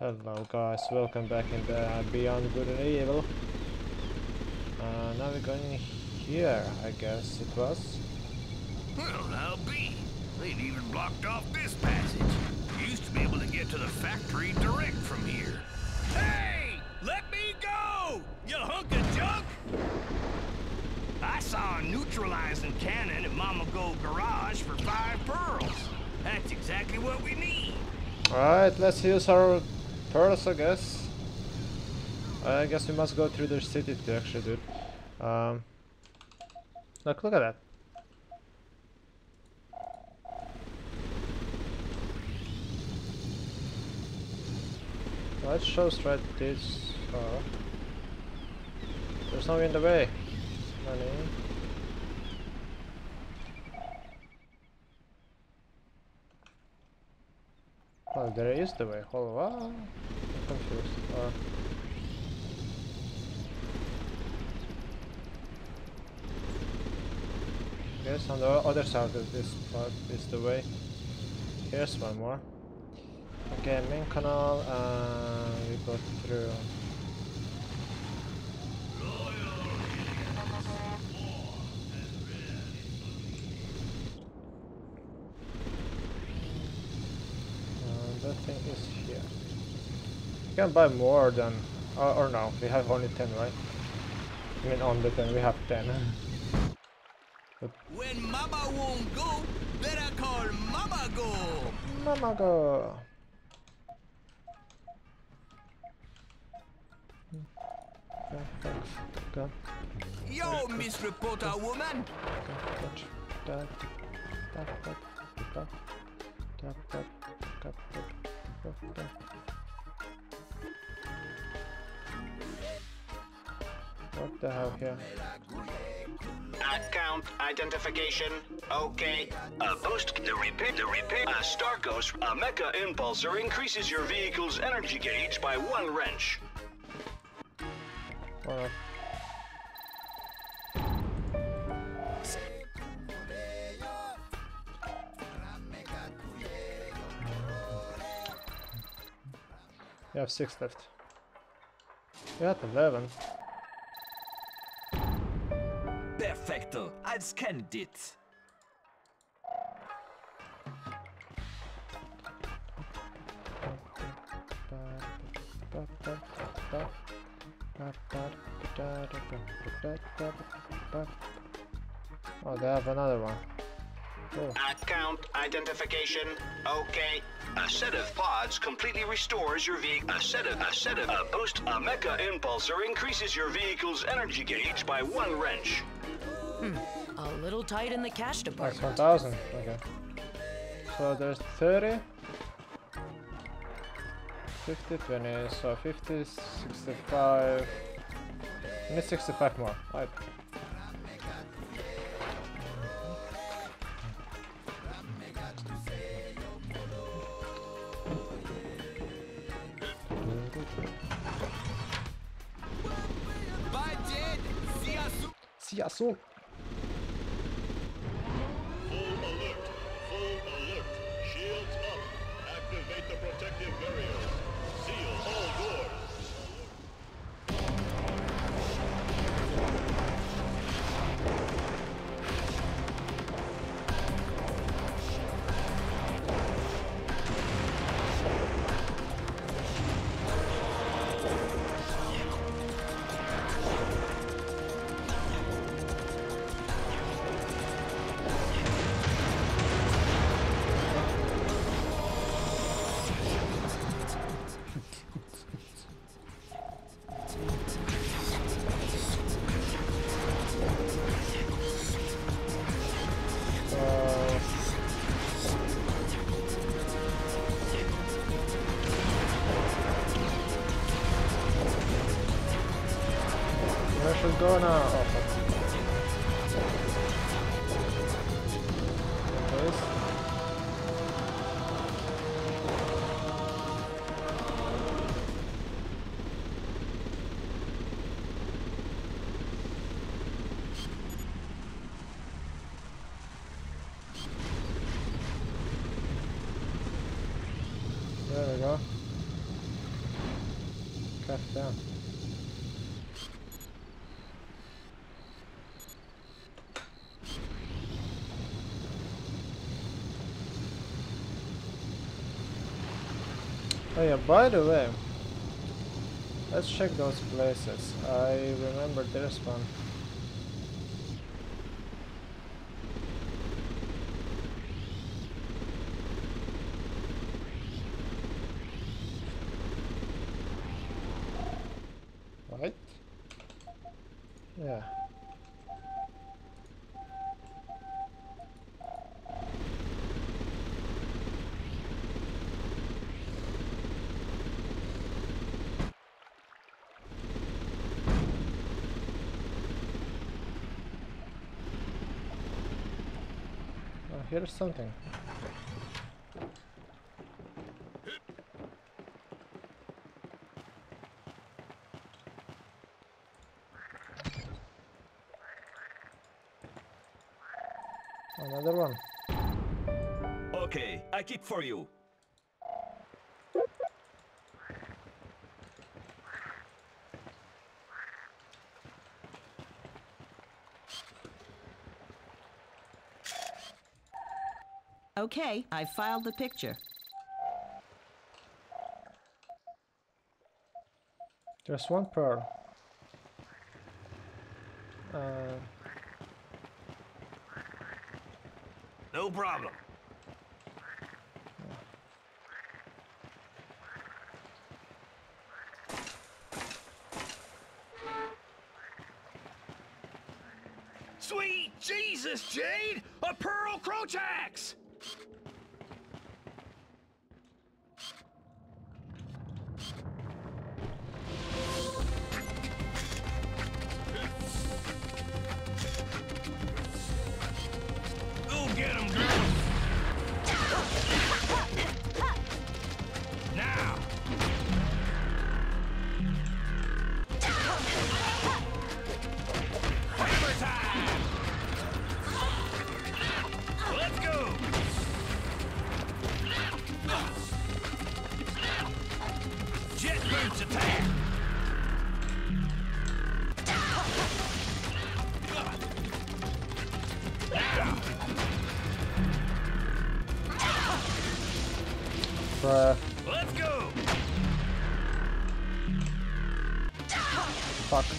Hello guys, welcome back in the Beyond Good and Evil. Now we're going here, I guess it was. Well, now be. They've even blocked off this passage. Used to be able to get to the factory direct from here. Hey! Let me go! You hunk of junk! I saw a neutralizing cannon at Mama Gold Garage for 5 pearls. That's exactly what we need. Alright, let's use our pearls, I guess. I guess we must go through the city to actually do it. Look at that. Let's just try this. There's no way in the way. Oh, there is the way. Hold on. I'm confused. Guess on the other side of this part is the way. Here's one more. Okay, main canal, we go through. That thing is here. We can buy more than, or no, we have only 10, right? I mean, only 10, we have 10. When Mama won't go, better call Mammago. Mammago. Go. Yo, Miss Reporter Woman. What the hell here? Account identification. Okay. A boost. The repair. A Starkos. A mecha impulsor increases your vehicle's energy gauge by 1 wrench. We have 6 left. We have 11. Perfecto. I've scanned it. Oh, they have another one. Cool. Account identification. Okay. A set of pods completely restores your vehicle. A boost. A mecha impulsor increases your vehicle's energy gauge by 1 wrench. A little tight in the cash department. That's 1,000. Okay. So there's 30. 50, 20, so 50, 65. I need 65 more. Right. Siasu. Full alert. Shields up. Activate the protective barriers. Seal all doors. Going on. There we go. stuff down. Oh yeah, by the way, let's check those places. I remember there's one. Right? Yeah. Here's something. Another one. Okay, I keep for you. Okay, I filed the picture. There's one pearl. No problem. Sweet Jesus, Jade! A pearl crotax!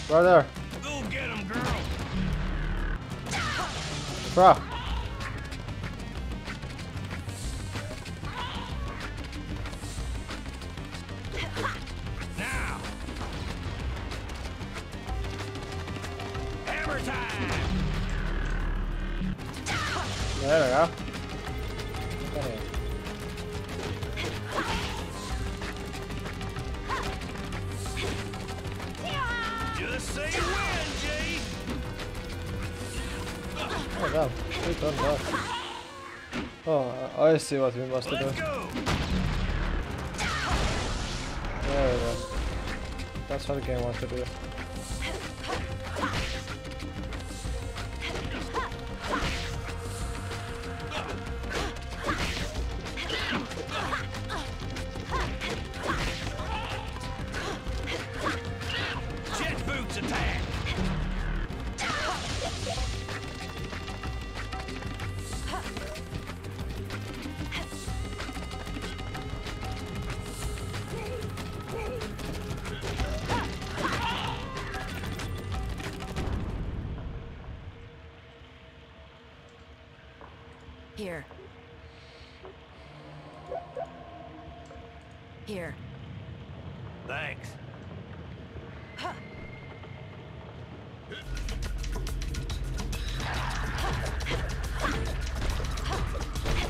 Brother! Go get him, girl! Bruh! Now! Hammer time! There we go. Oh, I see what we must do. There we go. That's what the game wants to do. Here. Thanks. Huh.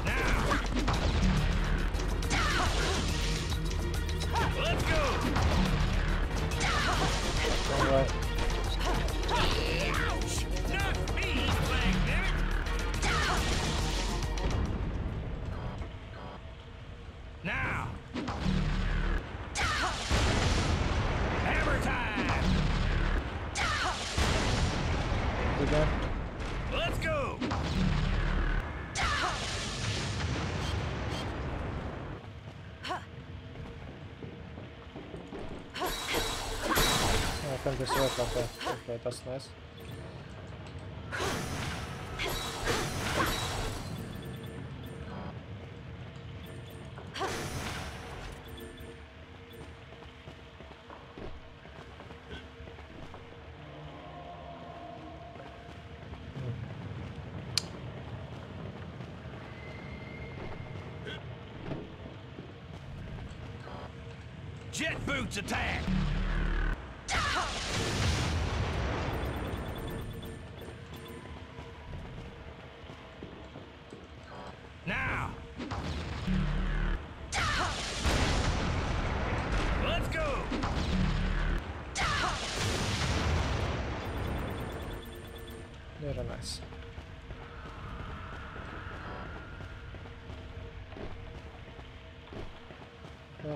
Now. Let's go. All right. Ouch. Not me, Black. Now. Hammer time! can just work like that. Okay, that's nice. Jet boots attack! Now! Let's go! Very nice.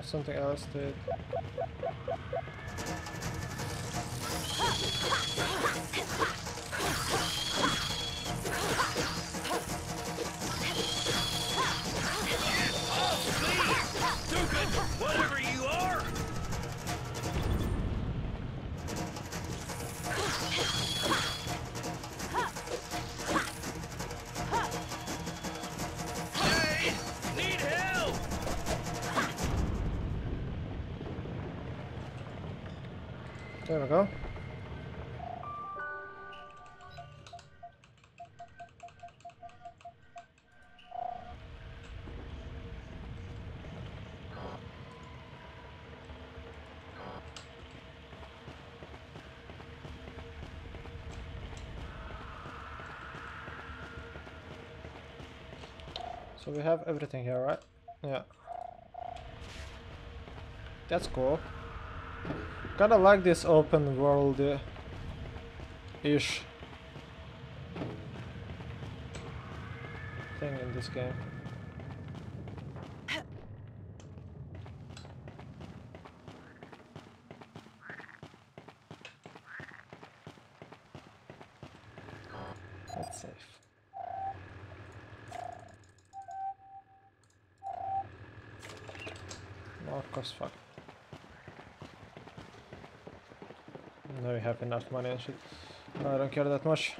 Something else to it. Stupid! Whatever you are! There we go. So we have everything here, right? Yeah. That's cool. Kinda like this open world-ish thing in this game. That's safe. No, of course, fuck. Now we have enough money and shit. I don't care that much.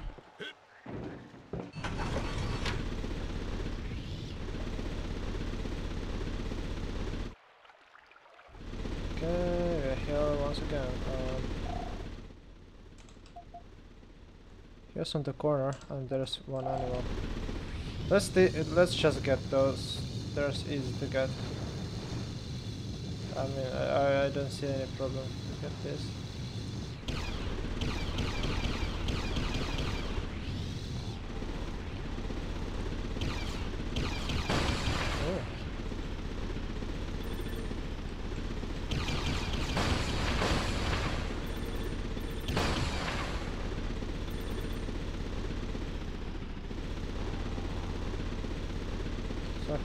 Okay, we're here once again. Here's on the corner, and there's one animal. Let's just get those. They're easy to get. I mean, I don't see any problem to get this.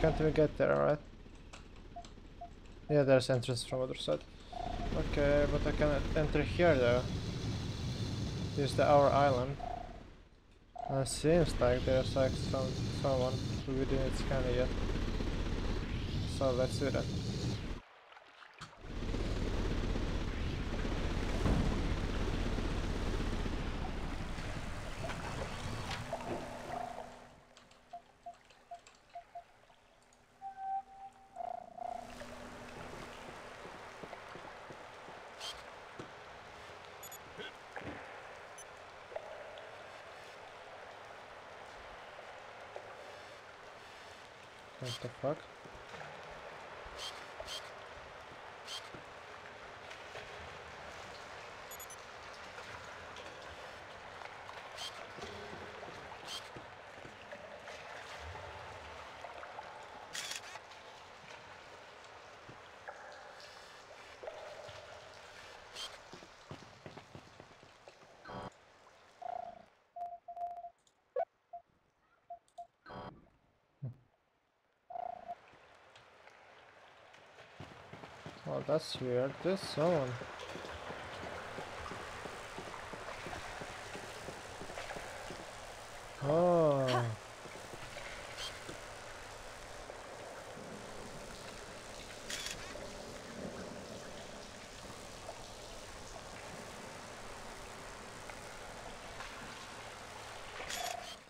Can't even get there, alright? Yeah, there's entrance from other side. Okay, but I can enter here though. This is our island. And it seems like there's like someone who we didn't scan it yet. So let's do that. What the fuck? Oh, that's weird. This zone. Oh.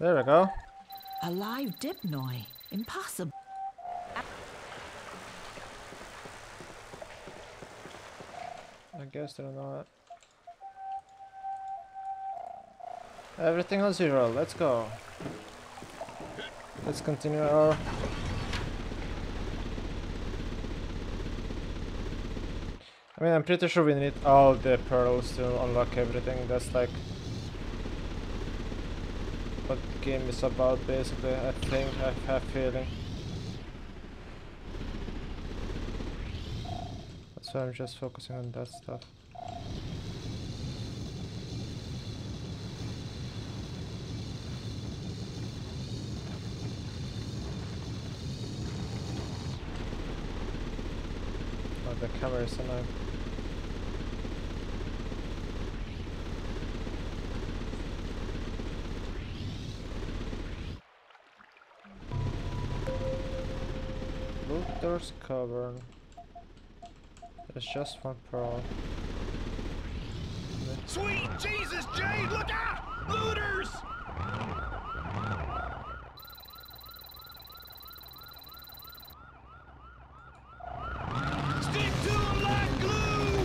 There we go. A live dipnoi. Impossible. I guess they're not. Everything on zero. Let's go. Let's continue our... I mean, I'm pretty sure we need all the pearls to unlock everything. That's like what the game is about, basically. I think, I have a feeling. That's why I'm just focusing on that stuff. Oh, the camera is alive. Luther's Cavern. There's just one pearl. Sweet Jesus, Jade, look out! Looters! Stick to them like glue!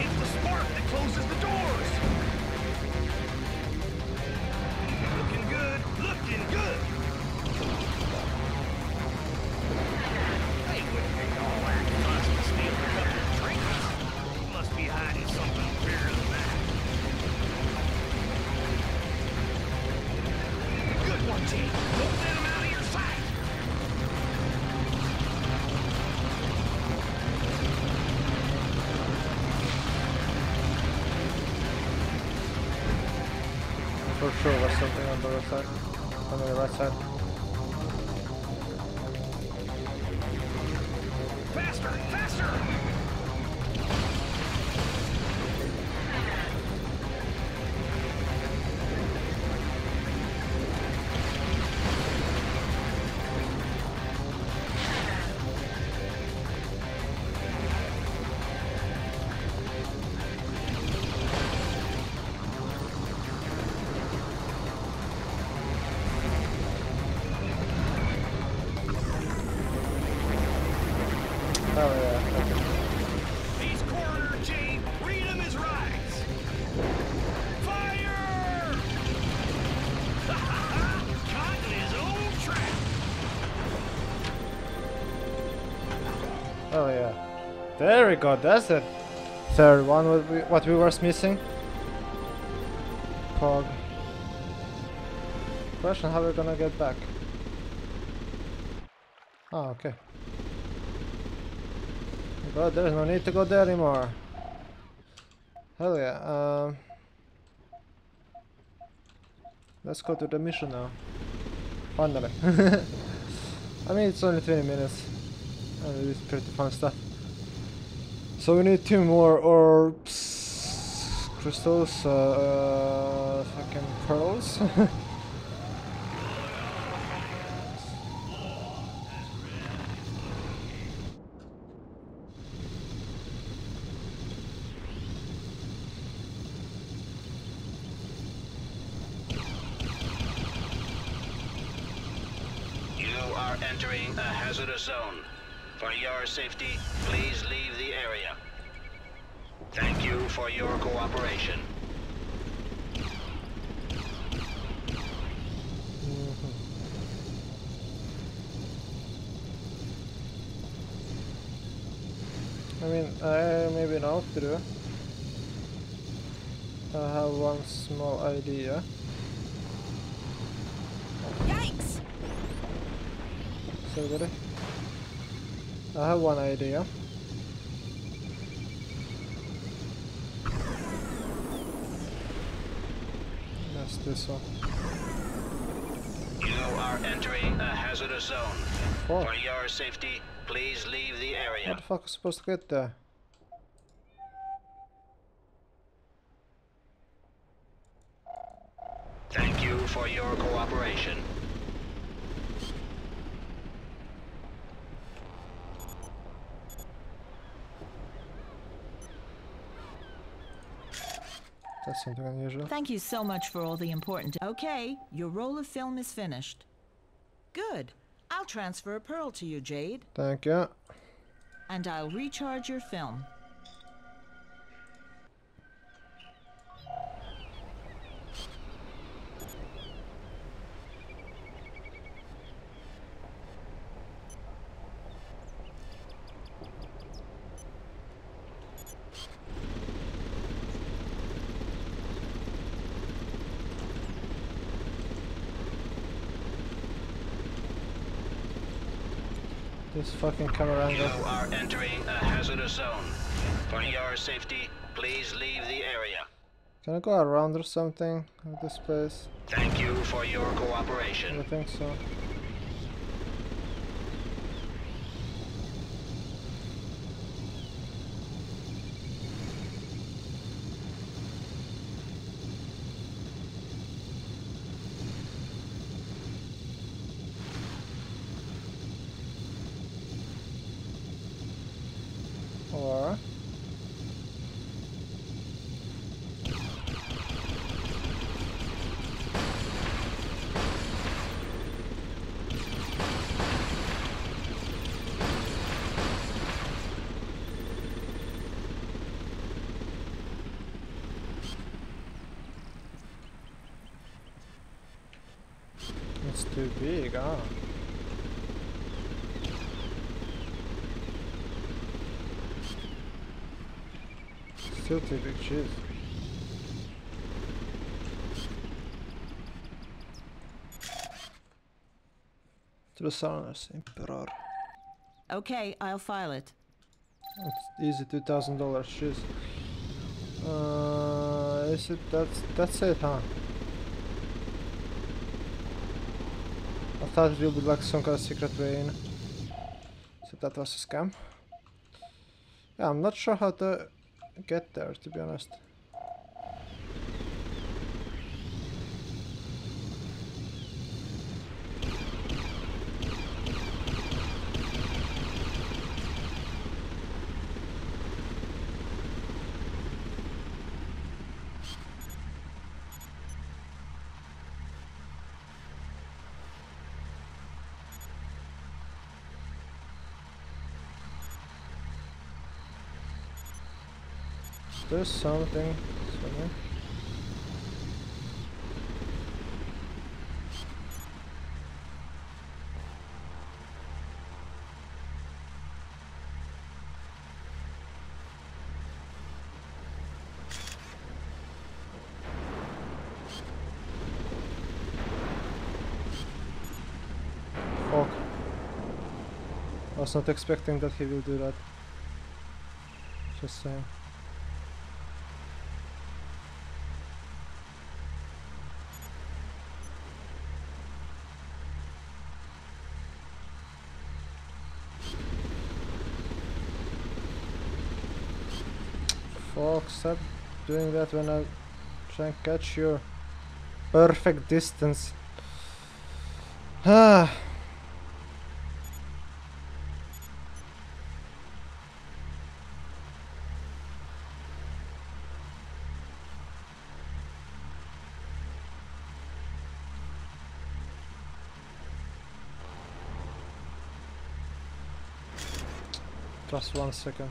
It's the spark that closes the doors! For sure was something on the right side. I mean the right side. Faster! Faster! Oh yeah, there we go. That's the third one. What we were missing. Pog. Question: how we're gonna get back? Oh, okay. But there's no need to go there anymore. Hell yeah. Let's go to the mission now. Finally. I mean, it's only 20 minutes. It's pretty fun stuff. So we need 2 more orbs, crystals, fucking pearls. You are entering a hazardous zone. For your safety, please leave the area. Thank you for your cooperation. I mean, I maybe not through. I have one small idea. Yikes! Sorry. I have one idea. That's this one. You are entering a hazardous zone. What? For your safety, please leave the area. What the fuck is supposed to get there? Thank you for your cooperation. Central Asia. Thank you so much for all the important... Okay, your roll of film is finished. Good. I'll transfer a pearl to you, Jade. Thank you. And I'll recharge your film. Fucking camera angle. You are entering a hazardous zone. For your safety, please leave the area. Can I go around or something at this place? Thank you for your cooperation. I think so. Too big, huh? Still too big, cheese. To the Sarnas, Emperor. Okay, I'll file it. It's easy, $2,000 cheese. Is it that's it, huh? I thought it would be like some kind of secret way in. So that was a scam. Yeah, I'm not sure how to get there, to be honest. There's something somewhere. Fuck. I was not expecting that he will do that. Just saying. Stop doing that when I try and catch your perfect distance. Ah. Just 1 second.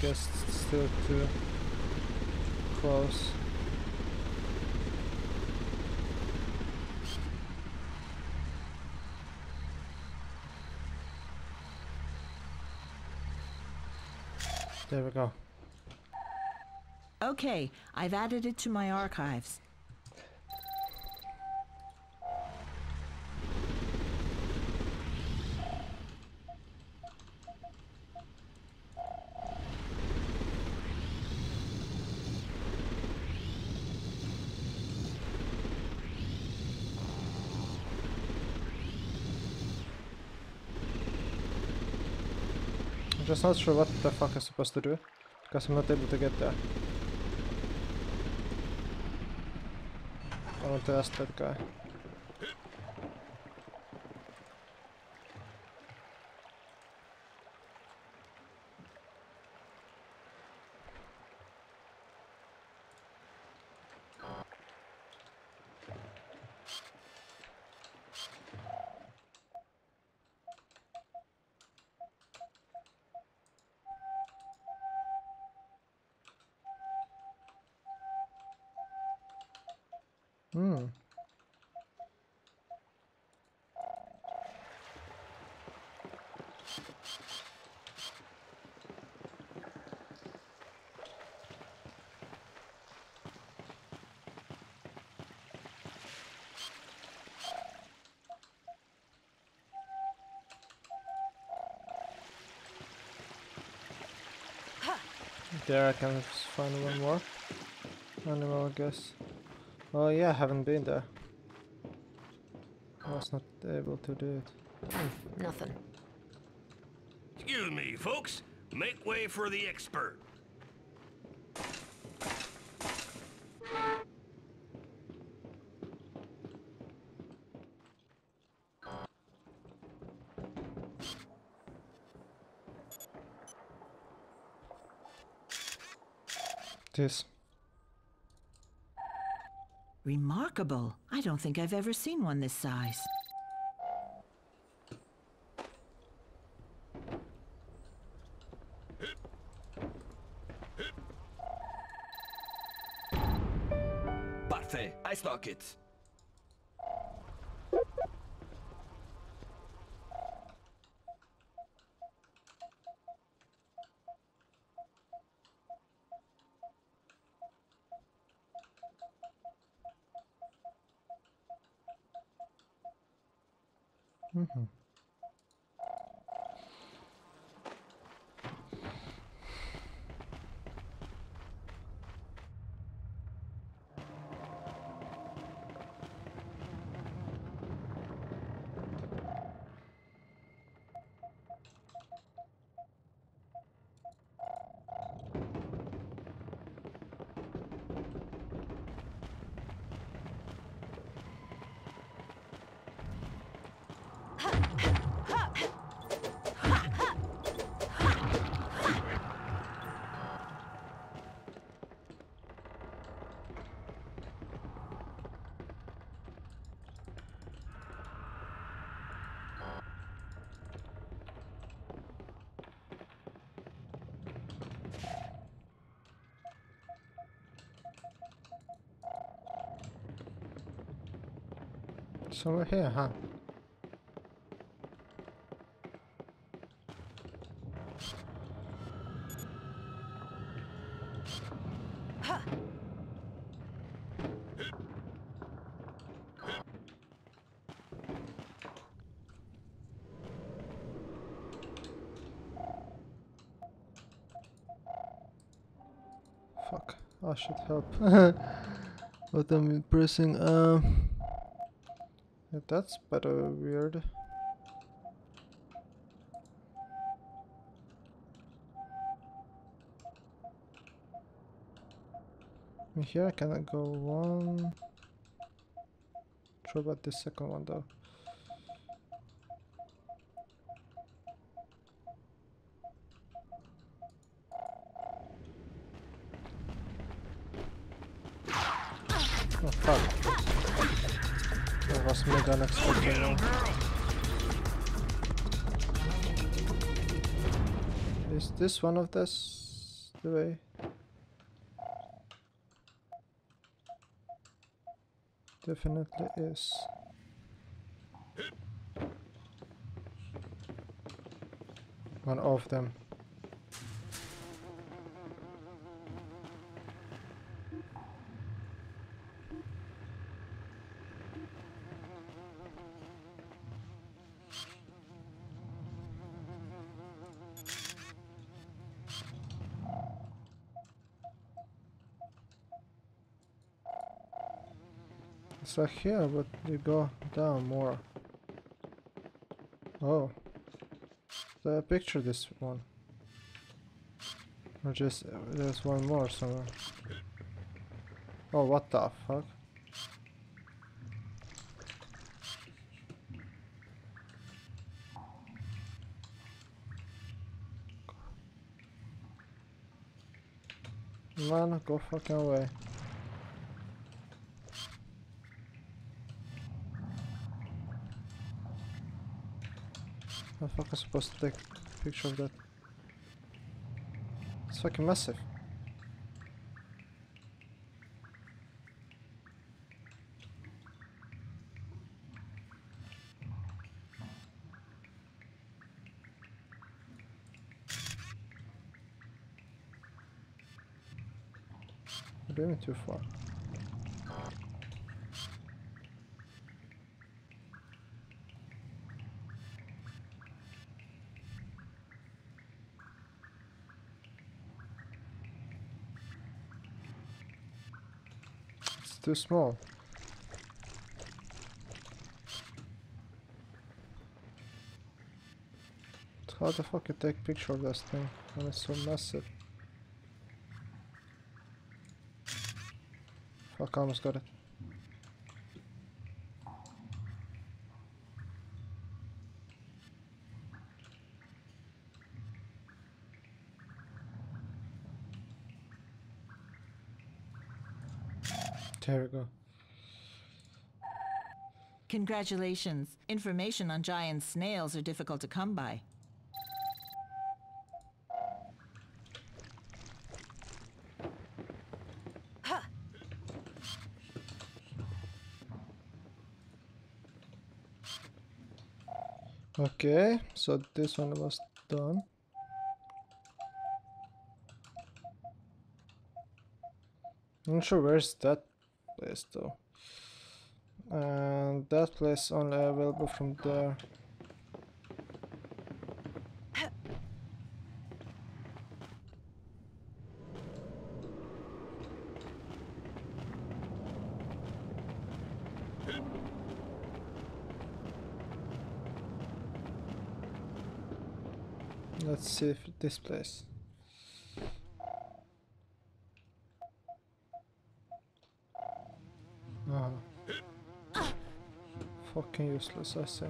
Guess it's still too close. There we go. Okay, I've added it to my archives. I'm just not sure what the fuck I'm supposed to do, because I'm not able to get there. I want to ask that guy. There I can find one more animal, I guess. Oh yeah, I haven't been there. I was not able to do it. Nothing. Excuse me, folks. Make way for the expert. Remarkable. I don't think I've ever seen one this size. Parfait. I stock it. So we're here, huh? Fuck, I should help. What I'm pressing, that's better weird. In here I cannot go one. Try about the second one though. Oh fuck. That was mega unexpected. Is this one of this the way? Definitely is. One of them. Like here, but they go down more. Oh, so I picture this one, or just there's one more somewhere. Oh, what the fuck? Man, go fucking away. How the fuck am I supposed to take a picture of that? It's fucking massive. really too far. It's too small. How the fuck you take picture of this thing when it's so massive? Fuck, I almost got it. There we go. Congratulations. Information on giant snails are difficult to come by. Okay, so this one was done. I'm not sure where's that place though. And that place only available from there. Let's see if this place. Oh. Fucking useless, I say.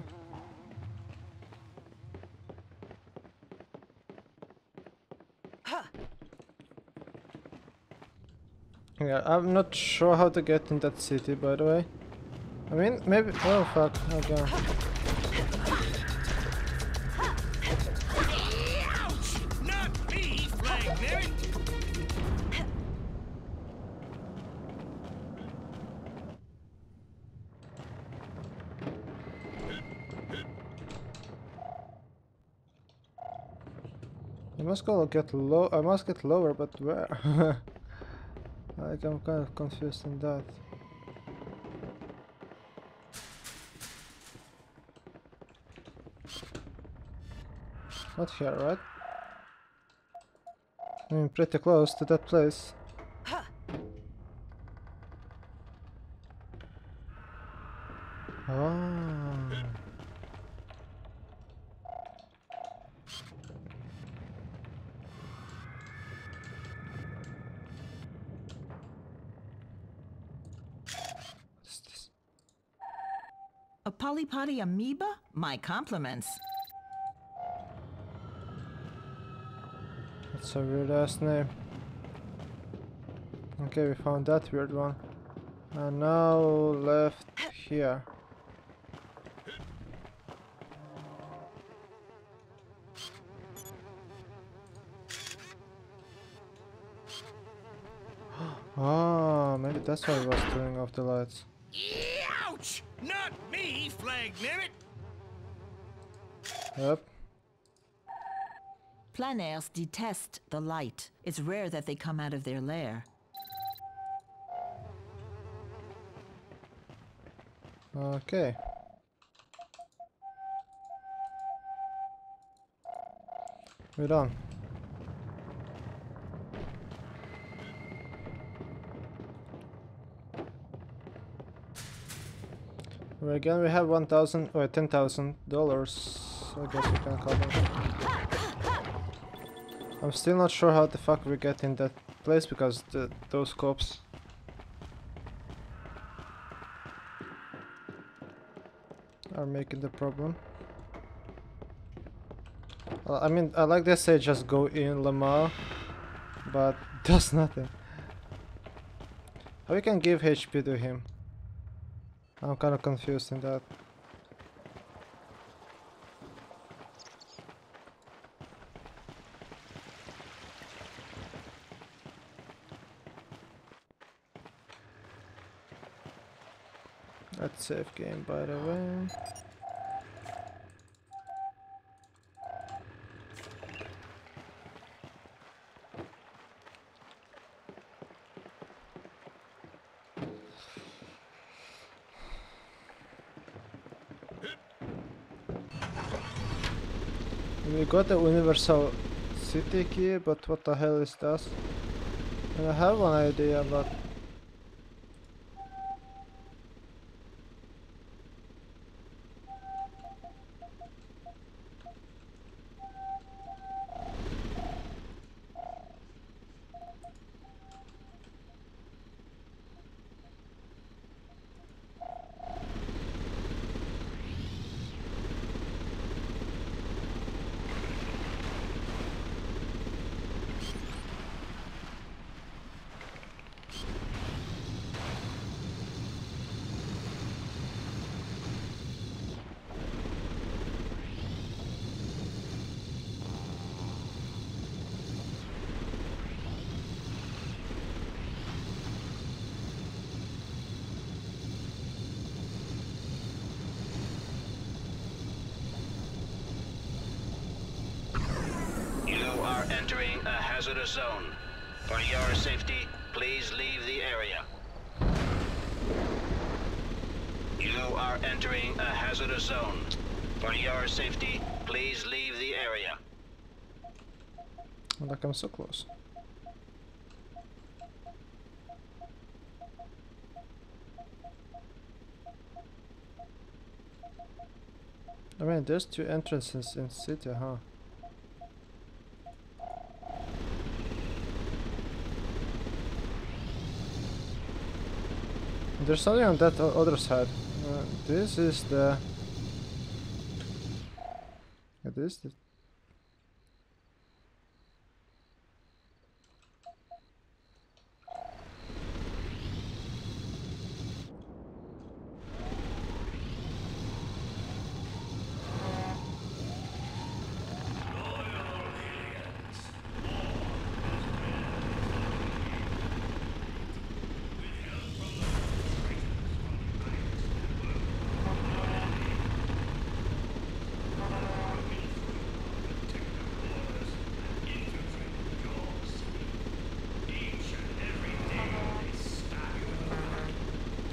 Yeah, I'm not sure how to get in that city, by the way. I mean, maybe. Oh fuck, okay. I must get lower, but where? Like, I'm kind of confused on that. Not here, right? I mean, pretty close to that place. Potty amoeba? My compliments. That's a weird ass name. Okay, we found that weird one. And now left here. Ah, maybe that's why I was turning off the lights. Ouch! Not me, flag nibbit. Yep. Planaires detest the light. It's rare that they come out of their lair. Okay. We're done. Again, we have $10,000, I guess we can call them. I'm still not sure how the fuck we get in that place because those cops. Are making the problem. I mean, I like they say just go in Lamar, but does nothing. How we can give HP to him? I'm kind of confused in that. That's safe game, by the way. We got a universal city key, but what the hell is that? And I have one idea, but entering a hazardous zone. For your safety, please leave the area. You are entering a hazardous zone. For your safety, please leave the area. Like I'm so close. I mean, there's two entrances in city, huh? There's something on that other side. This is the... It is the...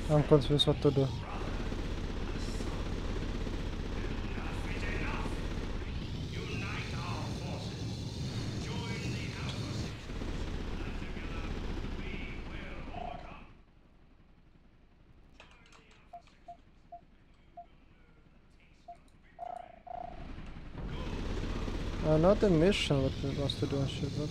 I'm confused what to do. Another mission what we want to do and shit, but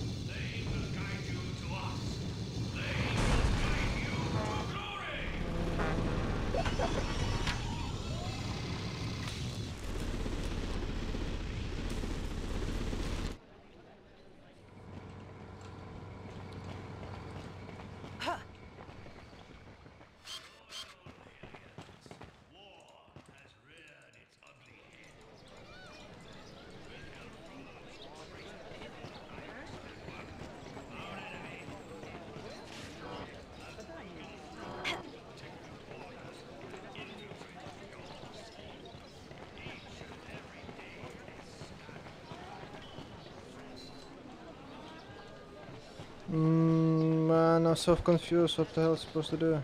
man, I'm so confused what the hell I'm supposed to do.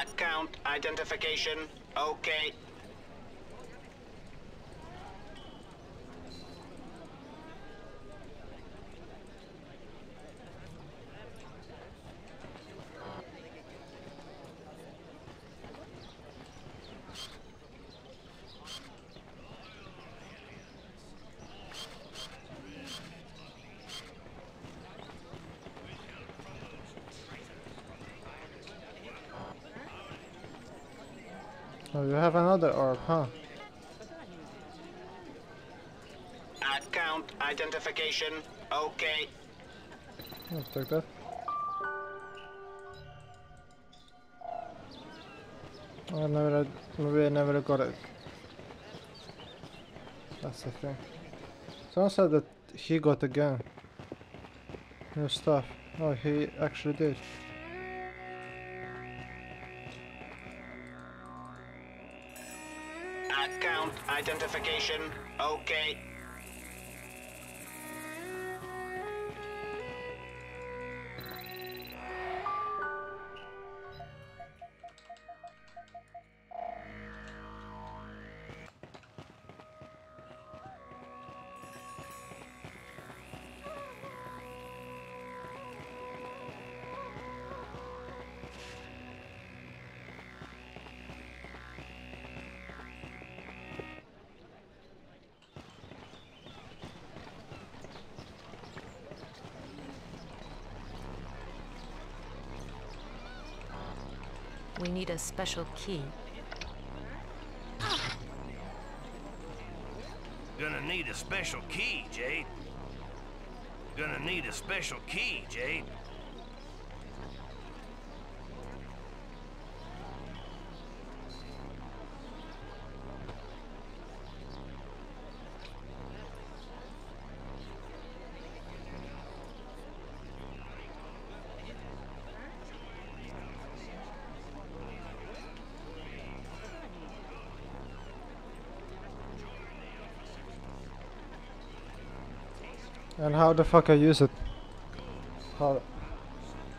Account identification, okay. Oh, you have another orb, huh? Account identification, okay. I'll take that. Maybe I never got it. That's the thing. Someone said that he got a gun. New stuff. Oh, he actually did. Account identification, okay. We need a special key. Gonna need a special key, Jade. Gonna need a special key, Jade. And how the fuck I use it? How?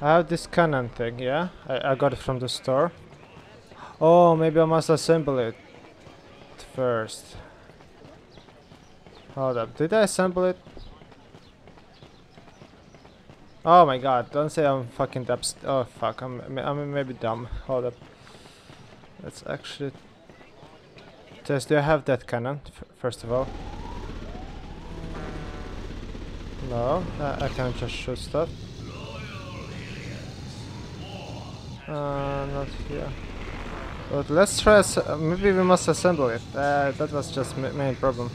I have this cannon thing, yeah? I got it from the store. Oh, maybe I must assemble it first. Hold up, did I assemble it? Oh my god, don't say I'm fucking dumb. Oh fuck, I'm maybe dumb. Hold up. Let's actually test. Do I have that cannon, first of all? No, I can't just shoot stuff. Not here. But let's try. Maybe we must assemble it. That was just my main problem.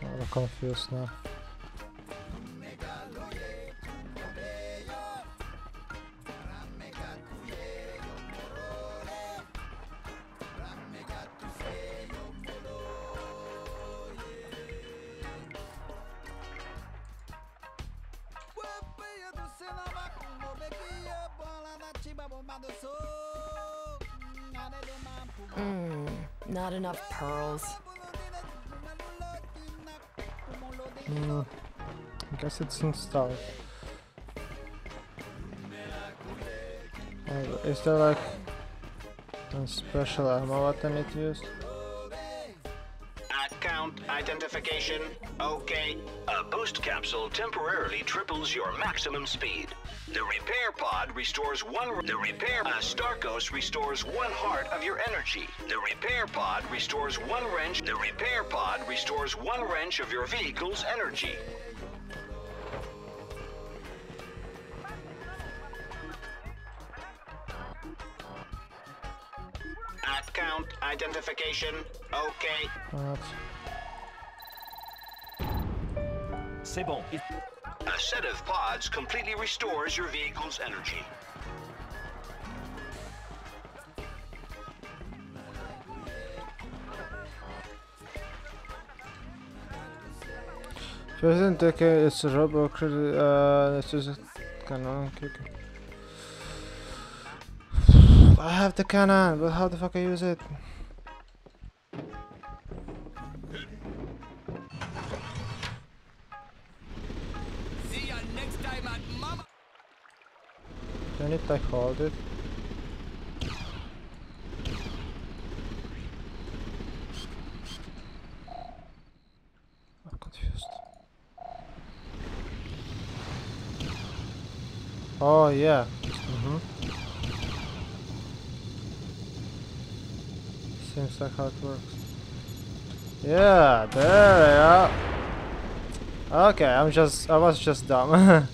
I'm confused now. Not enough pearls. I guess it's installed. Is there like a special ammo that I need to use? Account identification. Okay. A boost capsule temporarily triples your maximum speed. The repair pod restores one. The repair. Starkos restores one heart of your energy. The repair pod restores one wrench. The repair pod restores one wrench of your vehicle's energy. Account identification. Okay. C'est bon. A set of pods completely restores your vehicle's energy. Present decade is a robot credit. This is a cannon. I have the cannon, but how the fuck I use it? Can it like hold it? I'm confused. Oh yeah. Seems like how it works. Yeah, there we are. Okay, I was just dumb. Another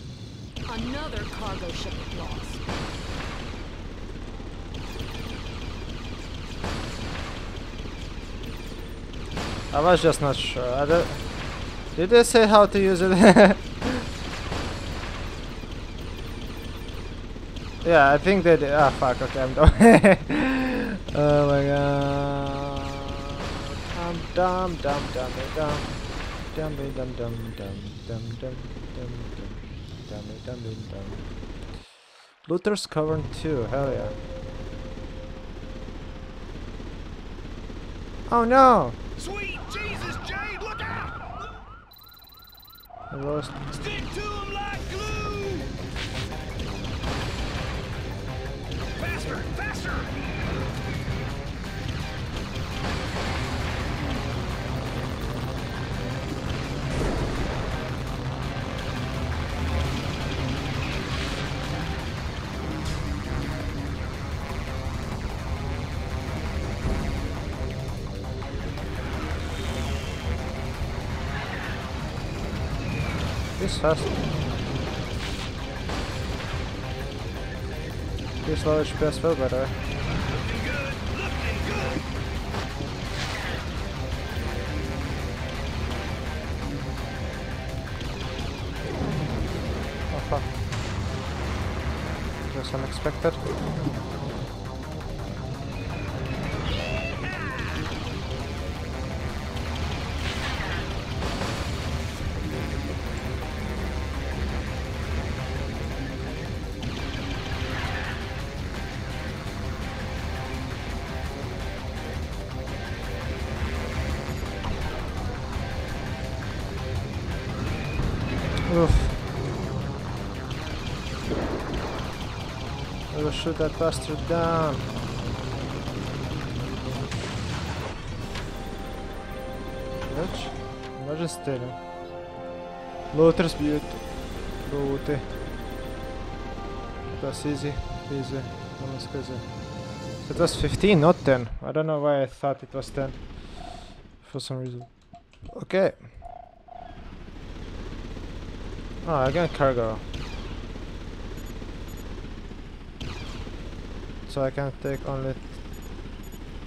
cargo ship lost. I was just not sure. Did they say how to use it? Yeah, I think they did. Ah, fuck. Okay, I'm done. Oh my god. I'm dumb, dumb, dumb, dumb. Dummy, dumb, dumb, dumb, dumb, dumb, dumb, dummy, dumb, dumb. Luther's Cavern 2, hell yeah. Oh no! Sweet Jesus, Jade, look out! I lost. Stick to him like glue! Faster, faster! Here's large best foe, by the way. Looking good, looking good. Oh fuck. That was unexpected. Shoot that bastard down. Watch. Imagine stealing. Luther's beauty. Beauty. That's easy. Easy. Almost easy. It was 15, not 10. I don't know why I thought it was 10. For some reason. Okay. Oh, I got cargo. So I can take only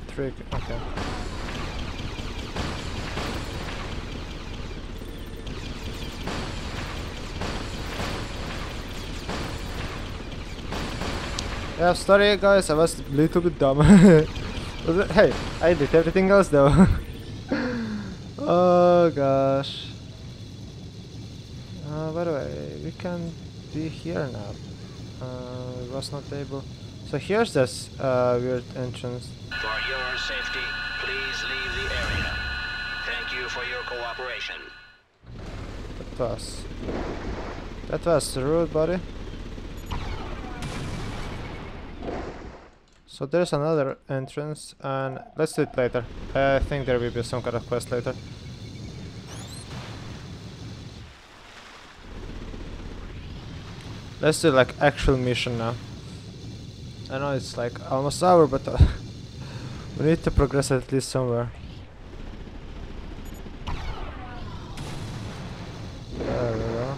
three. Okay. Yeah, sorry guys, I was a little bit dumb. Hey, I did everything else though. Oh gosh. By the way, we can be here now. I was not able. So here's this weird entrance. For your safety, please leave the area. Thank you for your cooperation. That was rude, buddy. So there's another entrance, and let's do it later. I think there will be some kind of quest later. Let's do like actual mission now. I know it's like almost hour, but we need to progress at least somewhere. There we go.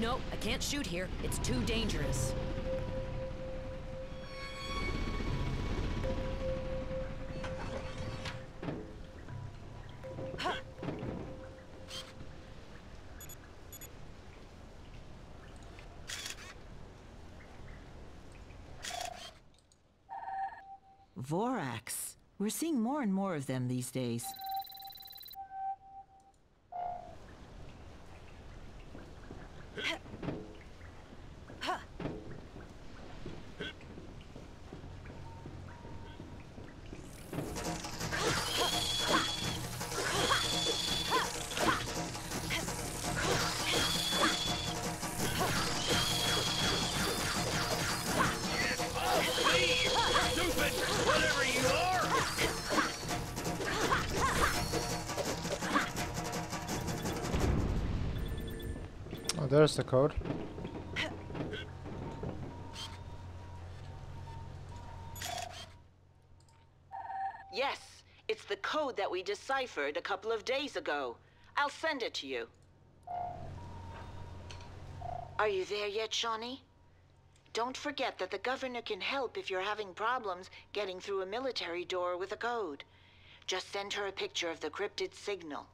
Nope, I can't shoot here. It's too dangerous. Vorax. We're seeing more and more of them these days. There's the code. Yes, it's the code that we deciphered a couple of days ago. I'll send it to you. Are you there yet, Shawnee? Don't forget that the governor can help if you're having problems getting through a military door with a code. Just send her a picture of the cryptid signal.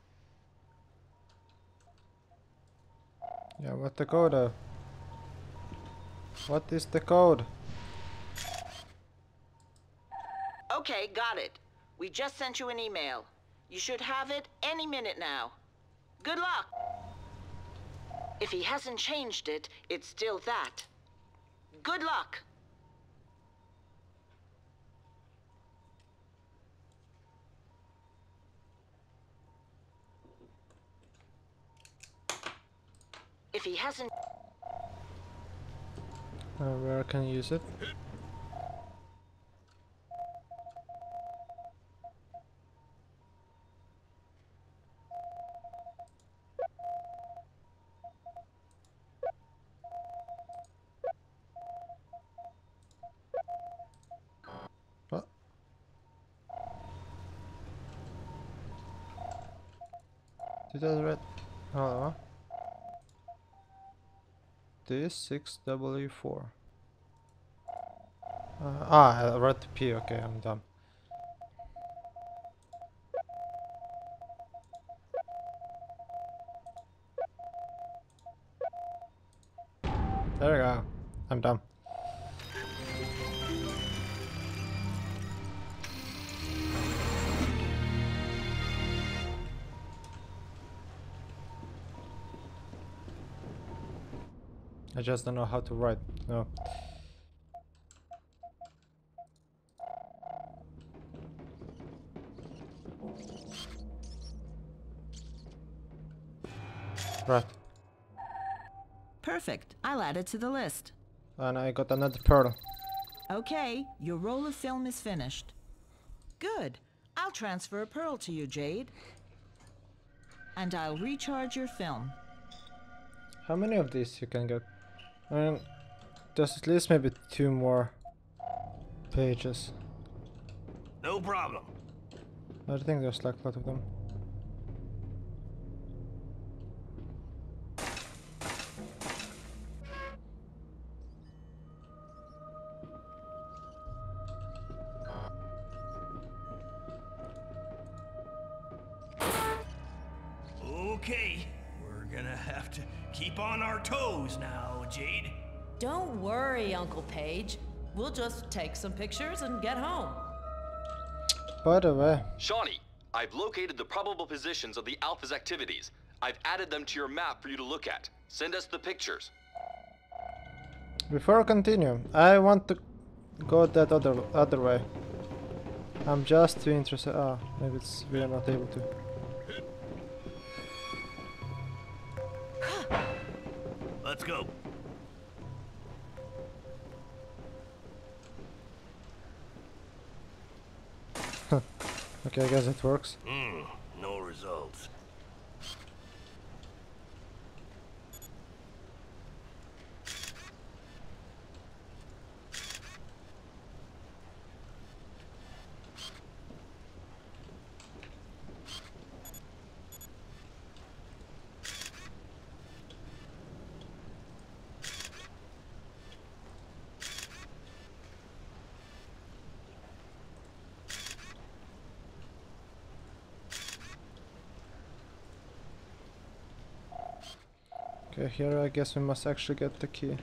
Yeah, what the code? What is the code? Okay, got it. We just sent you an email. You should have it any minute now. Good luck. If he hasn't changed it, it's still that. Good luck. If he hasn't... where can I use it? D6W4. I read the P. Okay, I'm dumb. There we go. I'm dumb. I just don't know how to write. No. Right. Perfect. I'll add it to the list. And I got another pearl. Okay, your roll of film is finished. Good. I'll transfer a pearl to you, Jade. And I'll recharge your film. How many of these you can get? I mean, just at least maybe 2 more pages. No problem. I think there's like a lot of them. Okay, we're gonna have to keep on our toes now, Jade. Don't worry, Uncle Page. We'll just take some pictures and get home. By the way, Shawnee, I've located the probable positions of the Alpha's activities. I've added them to your map for you to look at. Send us the pictures. Before I continue, I want to go that other way. I'm just too interested. Ah, maybe it's we are not able to. Let's go. Okay, I guess it works. No results. Here I guess we must actually get the key.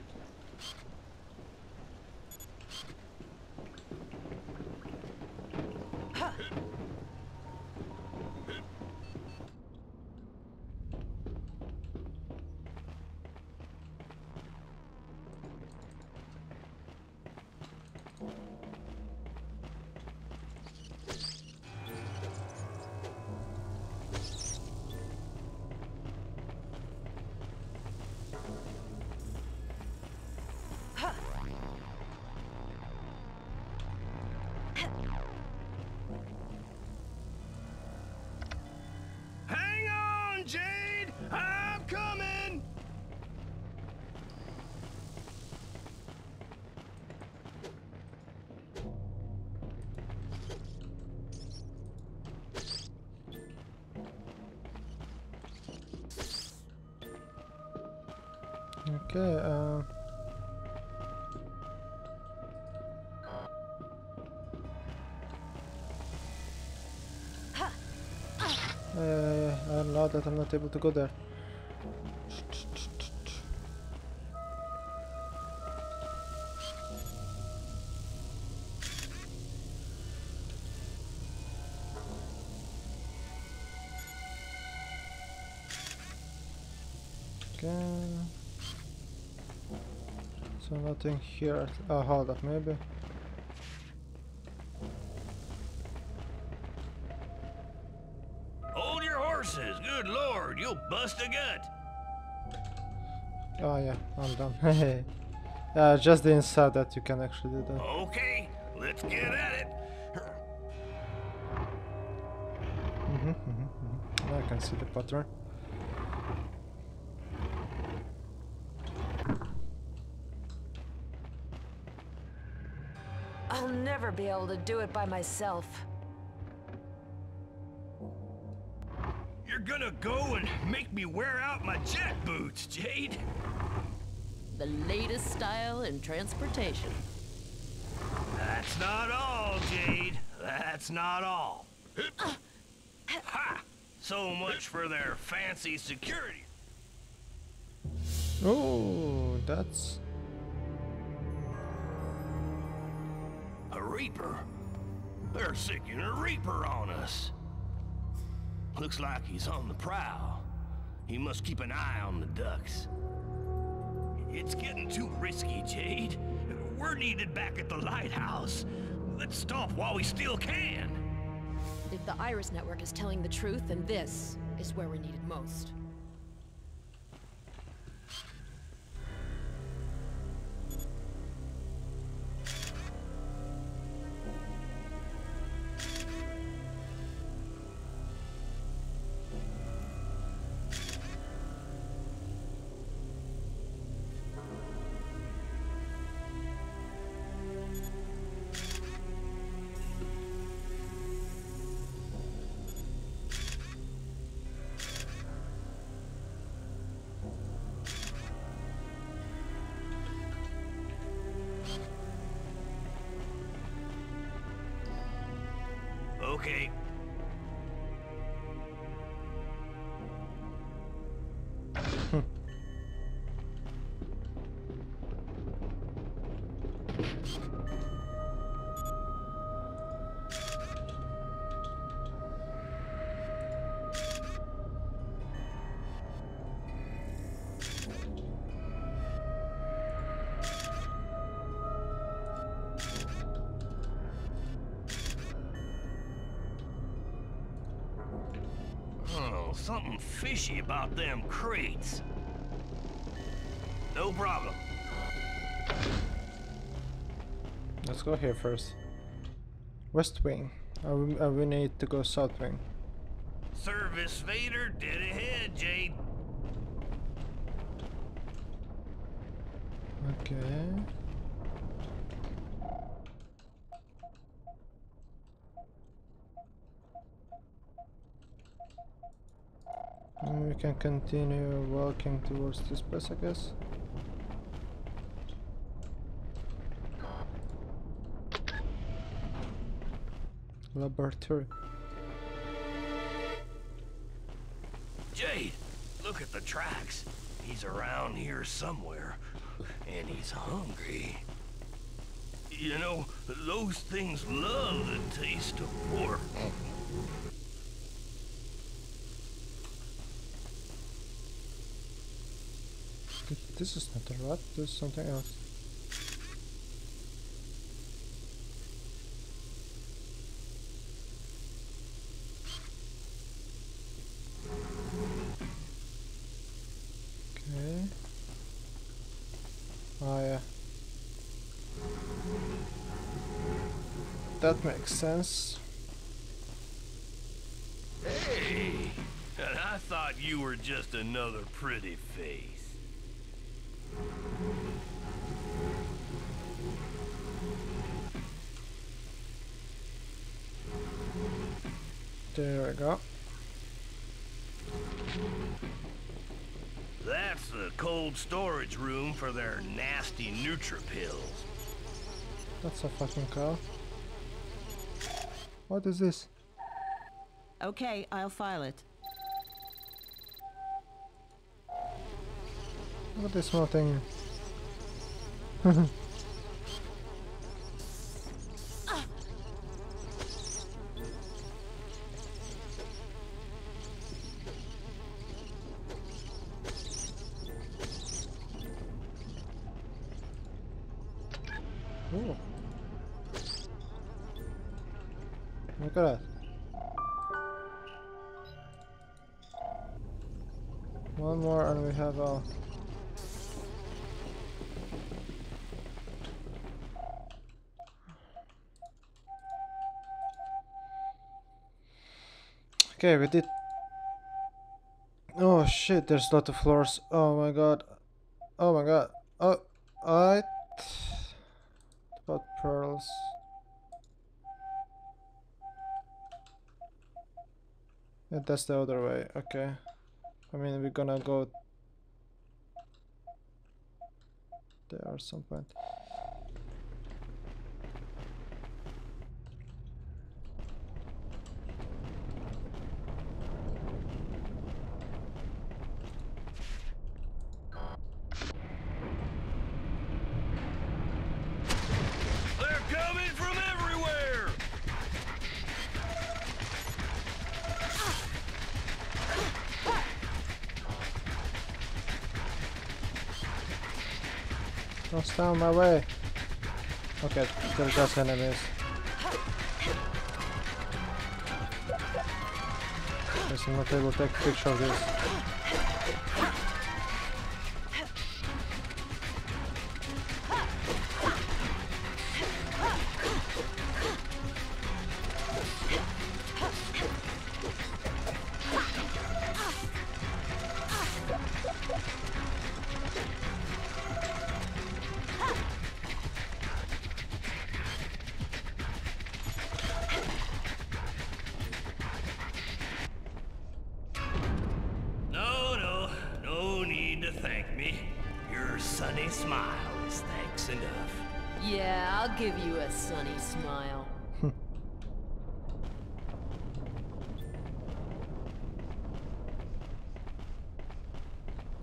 Okay, I'm not able to go there. Okay. So nothing here. Oh, hold up, maybe. Hold your horses! Good lord, you'll bust a gut! Oh yeah, I'm done. Just the inside that you can actually do. Okay, let's get at it. I can see the pattern. I'll never be able to do it by myself. You're gonna go and make me wear out my jack boots, Jade. The latest style in transportation. That's not all, Jade. That's not all. Ha! So much for their fancy security. Oh, that's a Reaper. They're sicking a Reaper on us. Looks like he's on the prowl. He must keep an eye on the ducks. It's getting too risky, Jade. We're needed back at the lighthouse. Let's stop while we still can. If the Iris Network is telling the truth, then this is where we're needed most. Okay. Something fishy about them crates. No problem. Let's go here first. West wing. We need to go south wing. Service Vader dead ahead, Jade. Okay. We can continue walking towards this place, I guess. Laboratory. Jade, look at the tracks. He's around here somewhere, and he's hungry. You know, those things love the taste of pork. This is not a rat, there's something else. Okay. Oh yeah. That makes sense. Hey! And I thought you were just another pretty face. There we go. That's the cold storage room for their nasty Nutri Pills. That's a fucking cow. What is this? Okay, I'll file it. What is small thing? No teraz. One more and we have all. Okay, we did. Oh shit, there's a lot of floors. Oh my god. Oh my god. Oh, I got pearls. Yeah, that's the other way. Okay. I mean, we're gonna go there at some point. Don't stand my way. Okay, there's just enemies. Guess I'm not able to take a picture of this.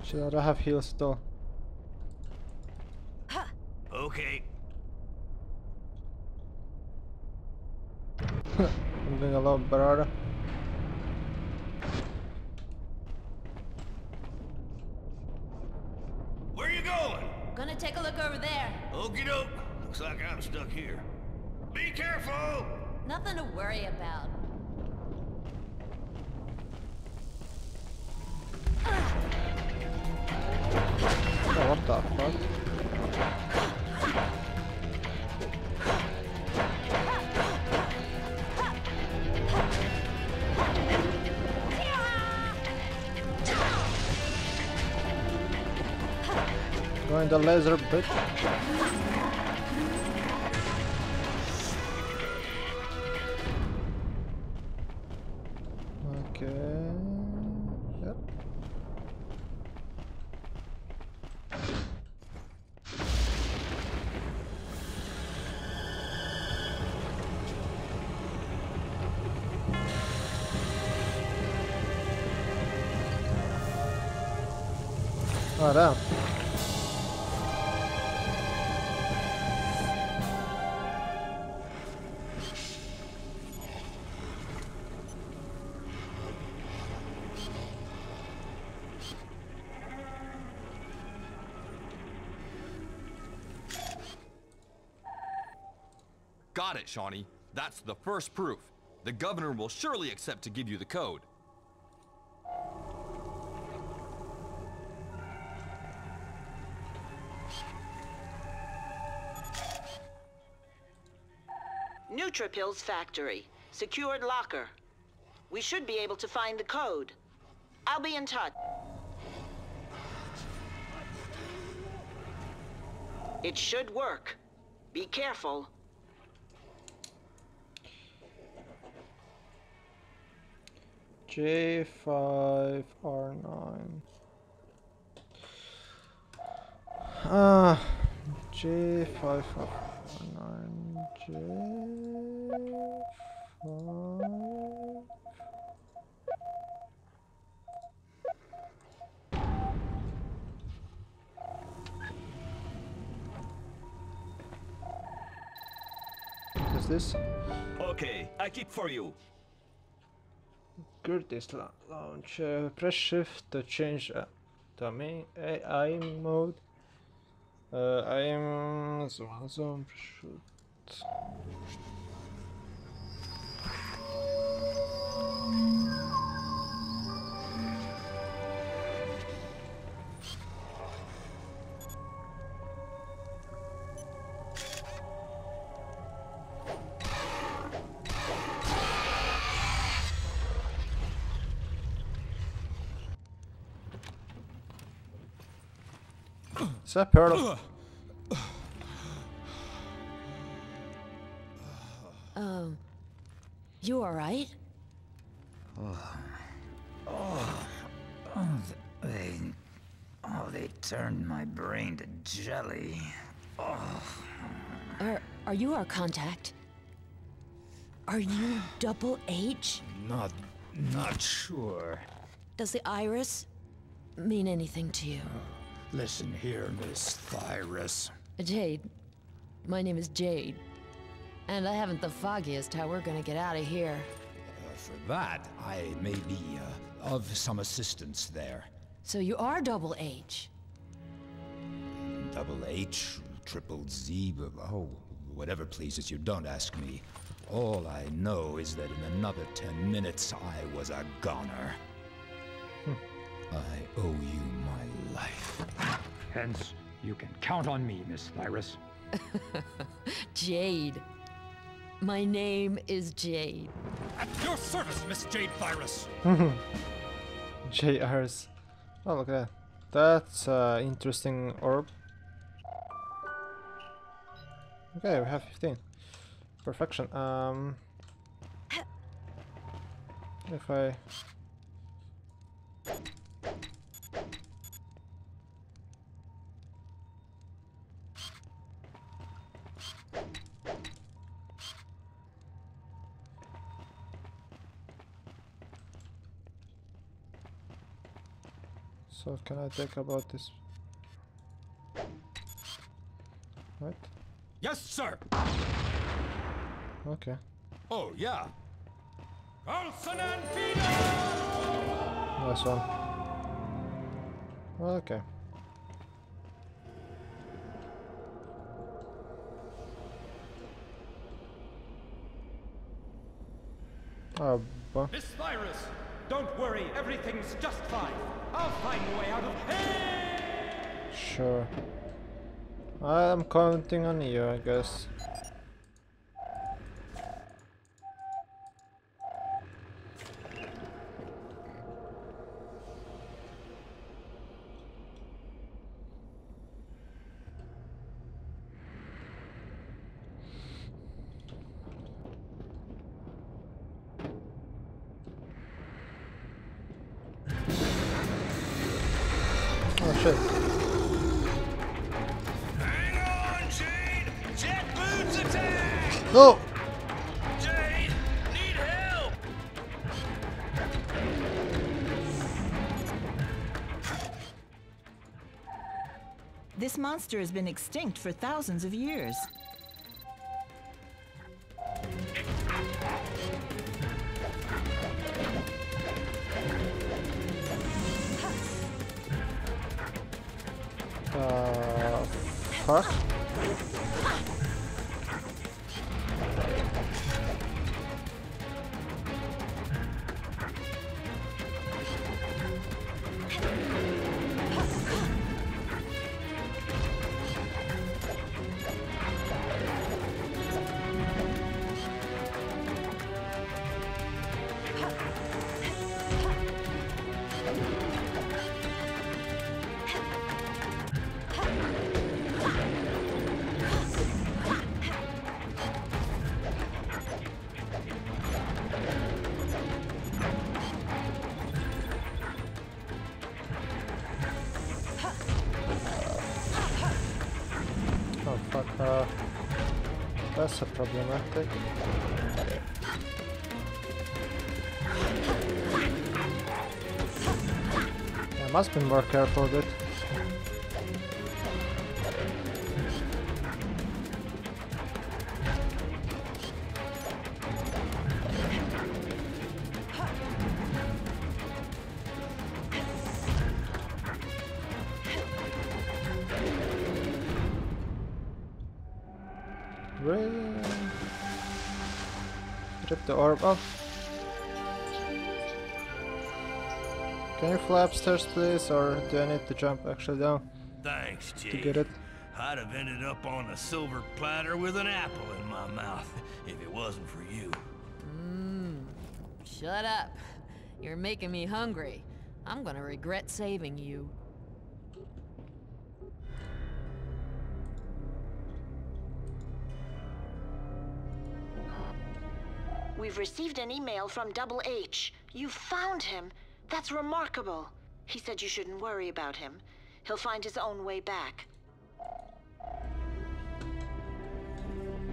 Shit, I don't have heals though. Okay. I'm doing a lot better. Where you going? Gonna take a look over there. Okie doke. Looks like I'm stuck here. Be careful! Nothing to worry about. What the fuck? Going the laser bit. Okay. Yep. Oh, damn. Got it, Shawnee. That's the first proof. The governor will surely accept to give you the code. Nutropils factory. Secured locker. We should be able to find the code. I'll be in touch. It should work. Be careful. J5R9. J5R9. J5. What is this? Okay, I keep for you. Curtis launch. Press shift to change to main AI mode. I am zone prosciutto. Is that pearl? You alright? They turned my brain to jelly. Are you our contact? Are you Double H? Not sure. Does the iris mean anything to you? Listen here, Miss Iris. Jade. My name is Jade. And I haven't the foggiest how we're gonna get out of here. For that, I may be of some assistance there. So you are Double H? Double H, Triple Z, oh, whatever pleases you, don't ask me. All I know is that in another 10 minutes, I was a goner. I owe you my life. Hence, you can count on me, Miss Iris. Jade. My name is Jade. At your service, Miss Jade Iris. Jade Iris. Oh, look at that. That's an interesting orb. Okay, we have 15. Perfection. If I... So can I take about this? What? Yes, sir. Okay. Oh yeah. Carlson and Vito. Nice one. Okay. Oh, well. Miss Virus, don't worry, everything's just fine. I'll find a way out of here. Sure. I'm counting on you, I guess. No! Jade, need help! This monster has been extinct for thousands of years. Fuck. That's a problematic. I must be more careful with it. Rip the orb off. Can you fly upstairs, please, or do I need to jump actually down? Thanks, Chief. To get it? I'd have ended up on a silver platter with an apple in my mouth if it wasn't for you. Shut up. You're making me hungry. I'm gonna regret saving you. We've received an email from Double H. You found him. That's remarkable. He said you shouldn't worry about him. He'll find his own way back.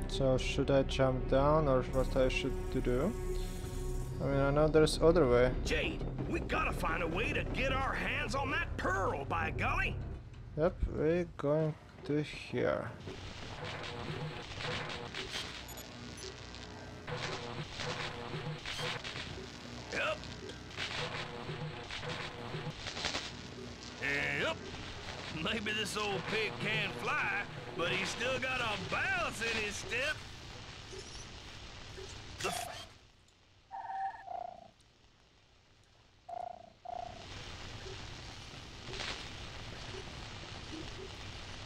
So should I jump down, or what I should do? I mean, I know there's other way. Jade, we gotta find a way to get our hands on that pearl, by golly! Yep, we're going to here. Yep. Yep. Maybe this old pig can't fly, but he's still got a bounce in his step.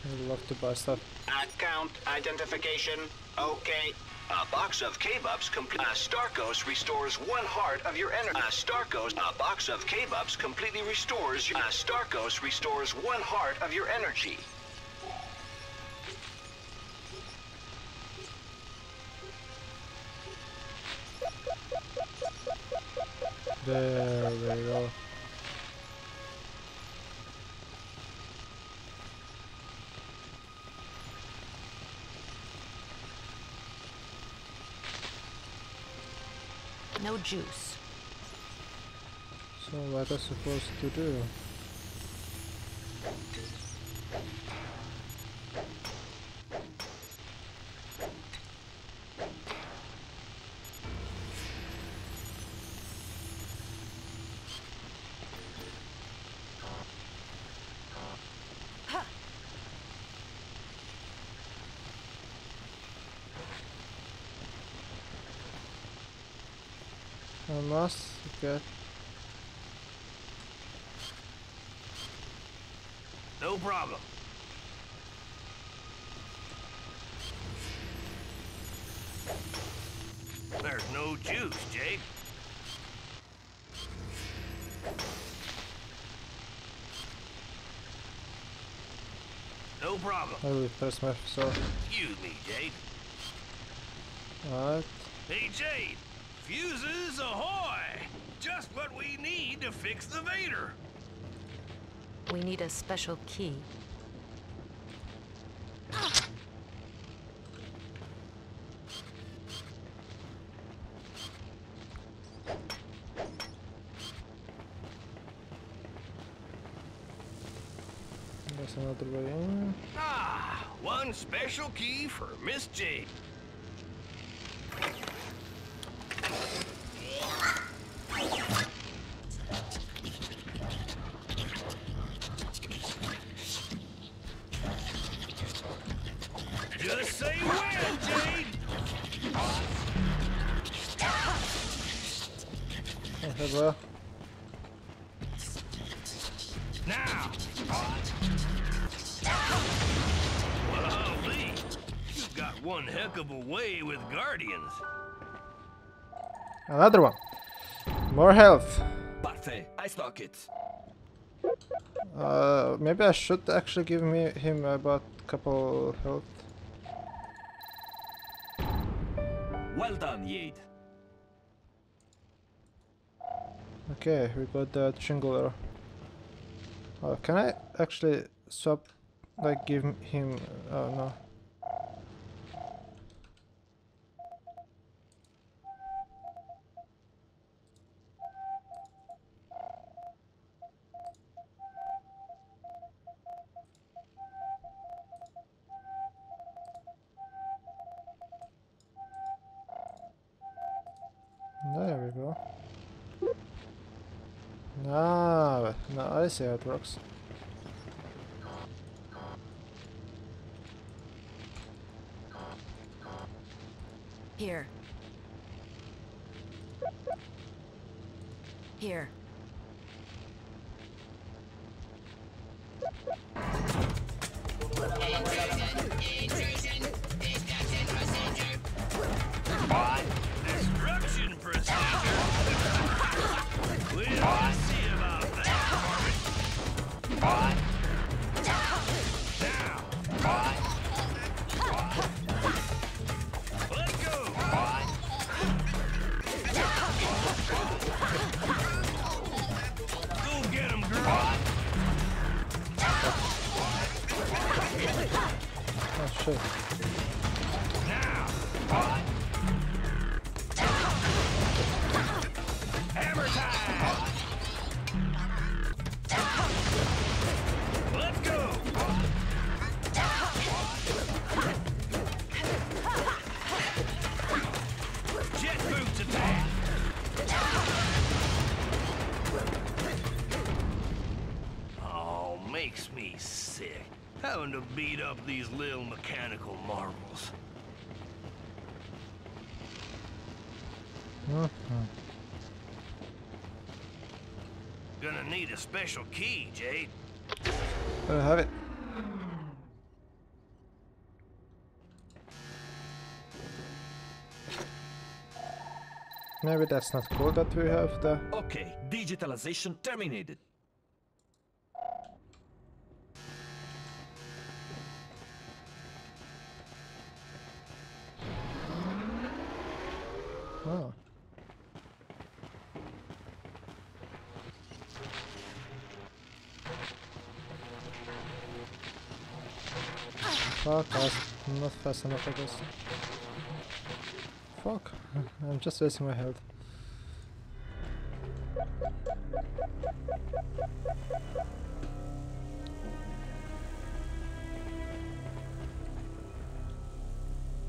I'd love to buy stuff. Account identification. Okay. A box of K-Bups completely. Starkos restores one heart of your energy. A box of K-Bups completely restores your. Starkos restores one heart of your energy. There we go. No juice. So what am I supposed to do? I must get. No problem. There's no juice, Jake. No problem. I will press my sword. You me, Jade. What? Hey, Jade. Fuses ahoy! Just what we need to fix the Vader. We need a special key. There's another way in. Ah, one special key for Miss Jade. Another one. More health. Parfait. I stock it. Maybe I should actually give me him about a couple health. Well done, Jade. Okay, we got the Jingler. Oh, can I actually swap? Like, give him? Oh no. I see how it works. Here. Here. To beat up these little mechanical marvels. Gonna need a special key, Jade. I have it. Maybe that's not cool that we have the... Okay, digitalization terminated. Oh. Fuck, I was not fast enough, I guess. Fuck, I'm just wasting my health.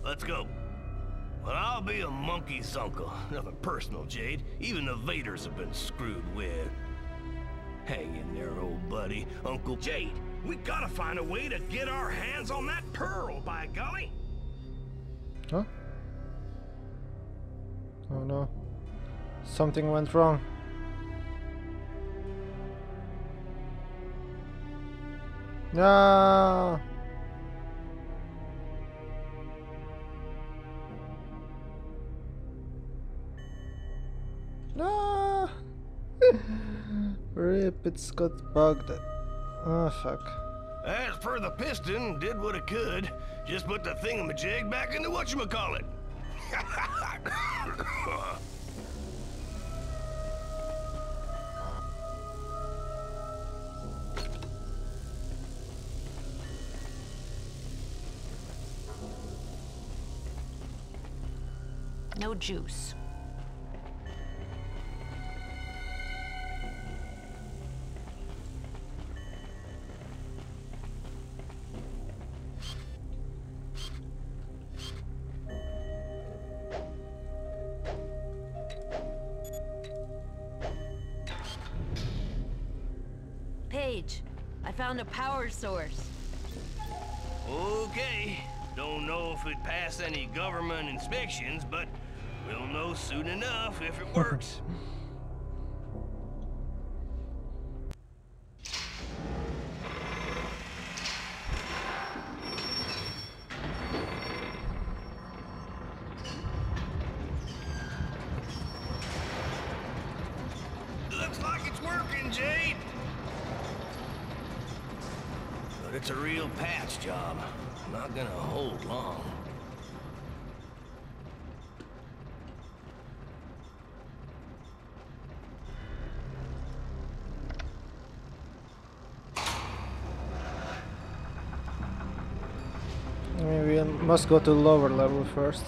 Let's go. But I'll be a monkey's uncle. Nothing personal, Jade. Even the Vaders have been screwed with. Hang in there, old buddy. Uncle Jade, we gotta find a way to get our hands on that pearl, by golly! Huh? Oh no. Something went wrong. No! No! Rip, it's got bugged. Oh, fuck. As per the piston, did what it could. Just put the thingamajig back into whatchamacallit. No juice. Found a power source. Okay. Don't know if it passed any government inspections, but we'll know soon enough if it works. Looks like it's working, Jade. But it's a real patch job. I'm not gonna hold long. I mean, we must go to lower level first.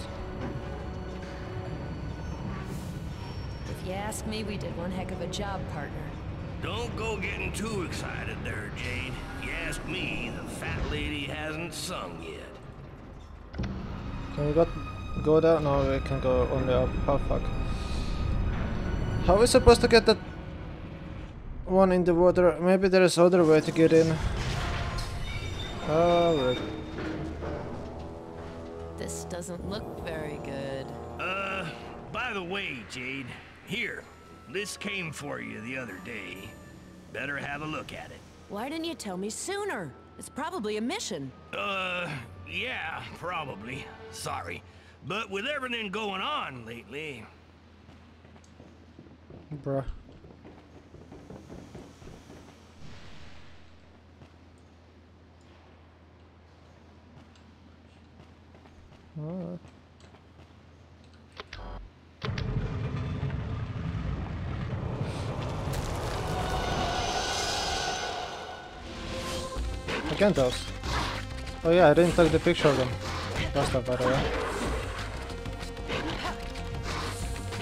If you ask me, we did one heck of a job, partner. Don't go getting too excited there, Jade. You ask me, the fat lady hasn't sung yet. Can we go down? No, we can go only up. Oh, fuck. How are we supposed to get that one in the water? Maybe there is other way to get in. Alright. This doesn't look very good. By the way, Jade, here. This came for you the other day. Better have a look at it. Why didn't you tell me sooner? It's probably a mission. Yeah, probably. Sorry. But with everything going on lately... Bruh. I can't those. Oh yeah, I didn't take the picture of them. That's not bad, yeah.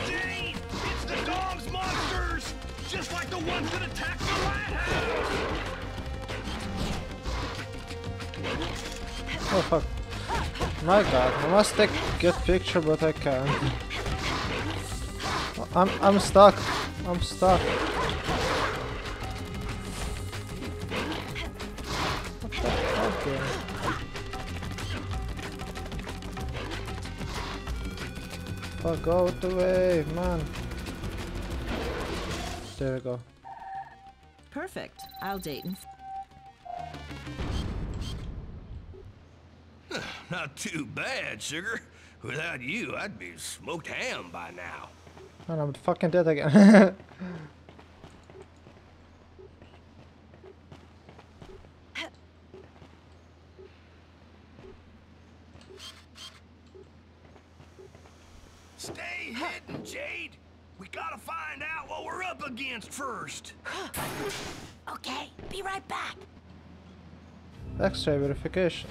Jade, it's the Doms monsters! Just like the ones that attacked the lighthouse! Oh fuck. My god, I must take good picture, but I can't. I'm stuck. I'm stuck. What the fuck, dude? Oh, go the way, man. There we go. Perfect. I'll date him. Not too bad, sugar. Without you, I'd be smoked ham by now. And I'm fucking dead again. Stay hidden, Jade. We gotta find out what we're up against first. Okay, be right back. X-ray verification.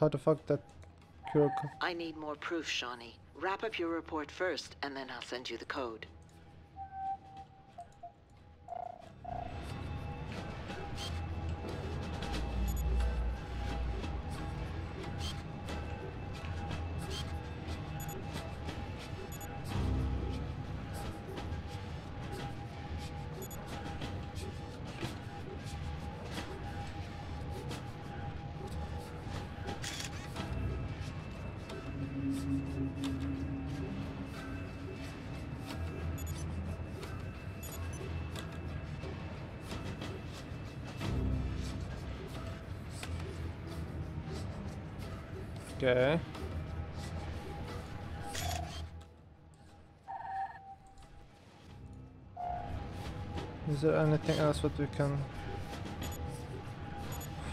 How the fuck that cure? I need more proof, Shawnee. Wrap up your report first, and then I'll send you the code. Okay. Is there anything else that we can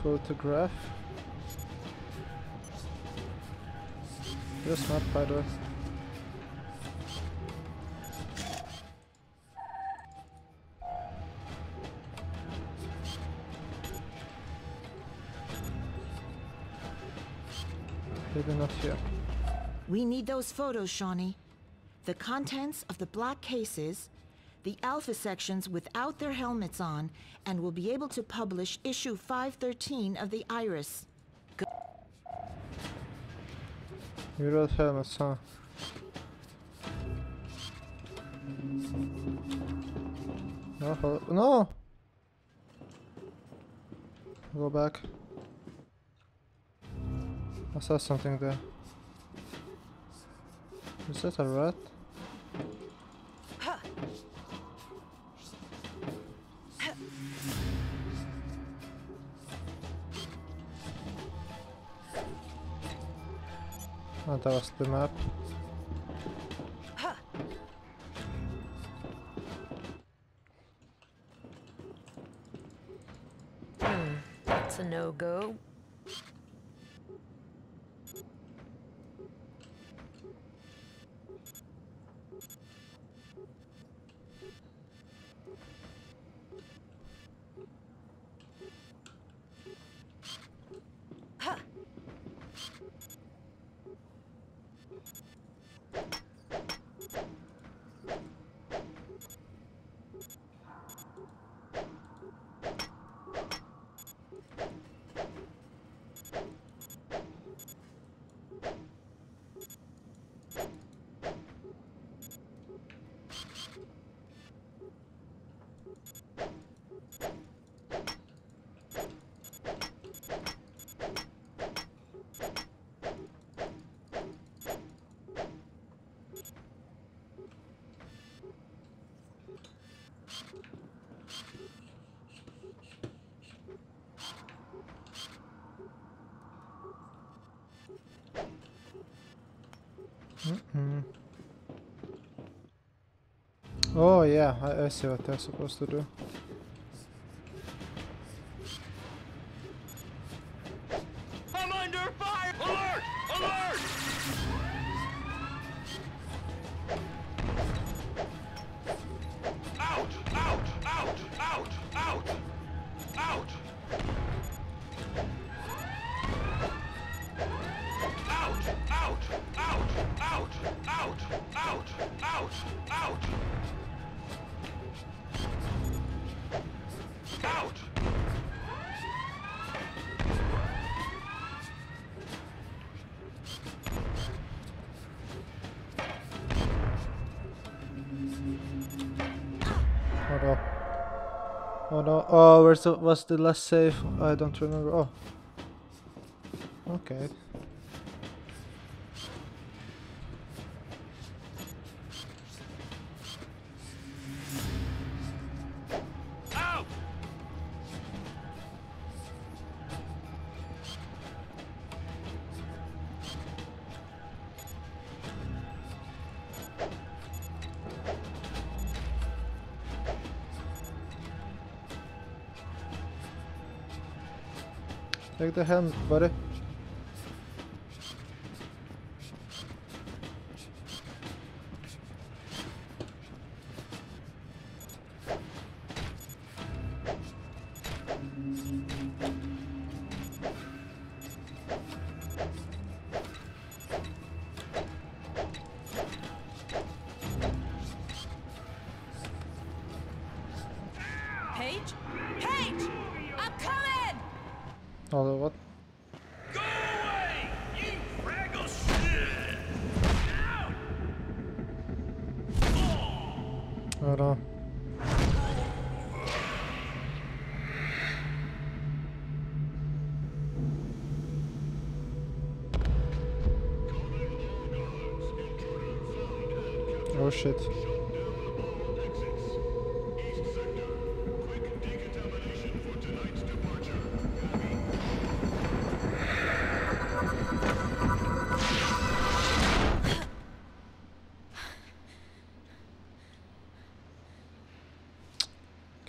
photograph? This map, by the way. Not here. We need those photos, Shawnee. The contents of the black cases, the Alpha sections without their helmets on, and we'll be able to publish issue 513 of the Iris. Go without helmets, huh? No, no. Go back. I saw something there. Is that a rat? Oh, that was the map. That's a no-go. Mm-mm. Oh yeah, I see what they're supposed to do. I'm under fire! Alert! Alert! Out! Out! Out! Out! Out! Out! Out! Out! Out! Out! Out! Out! Out! Out! Out! Hold up. Oh no. Oh, where's the, what's the last save? I don't remember. Oh. Okay. Take the helmet, buddy. Oh shit.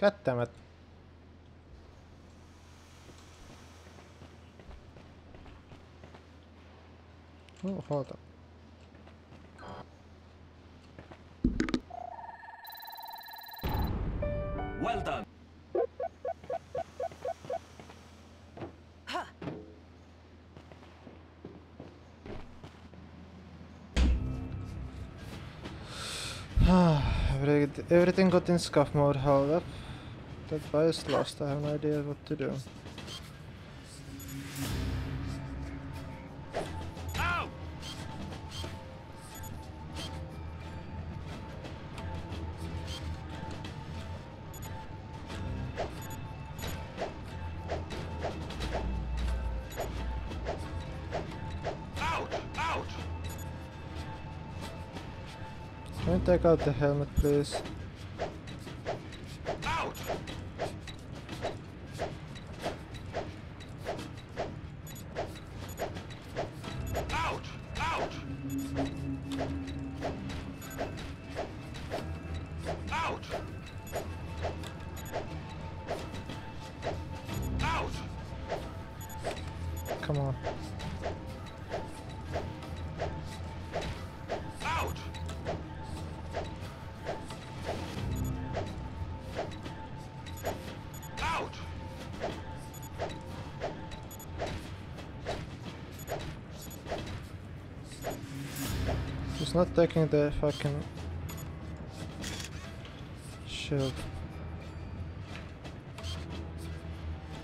God damn it. Oh, hold up. Everything got in scuff mode, hold up. That bias lost, I have no idea what to do. Ow! Out! Out! Can you take out the helmet, please? Come on. Out. Out. She's not taking the fucking shield.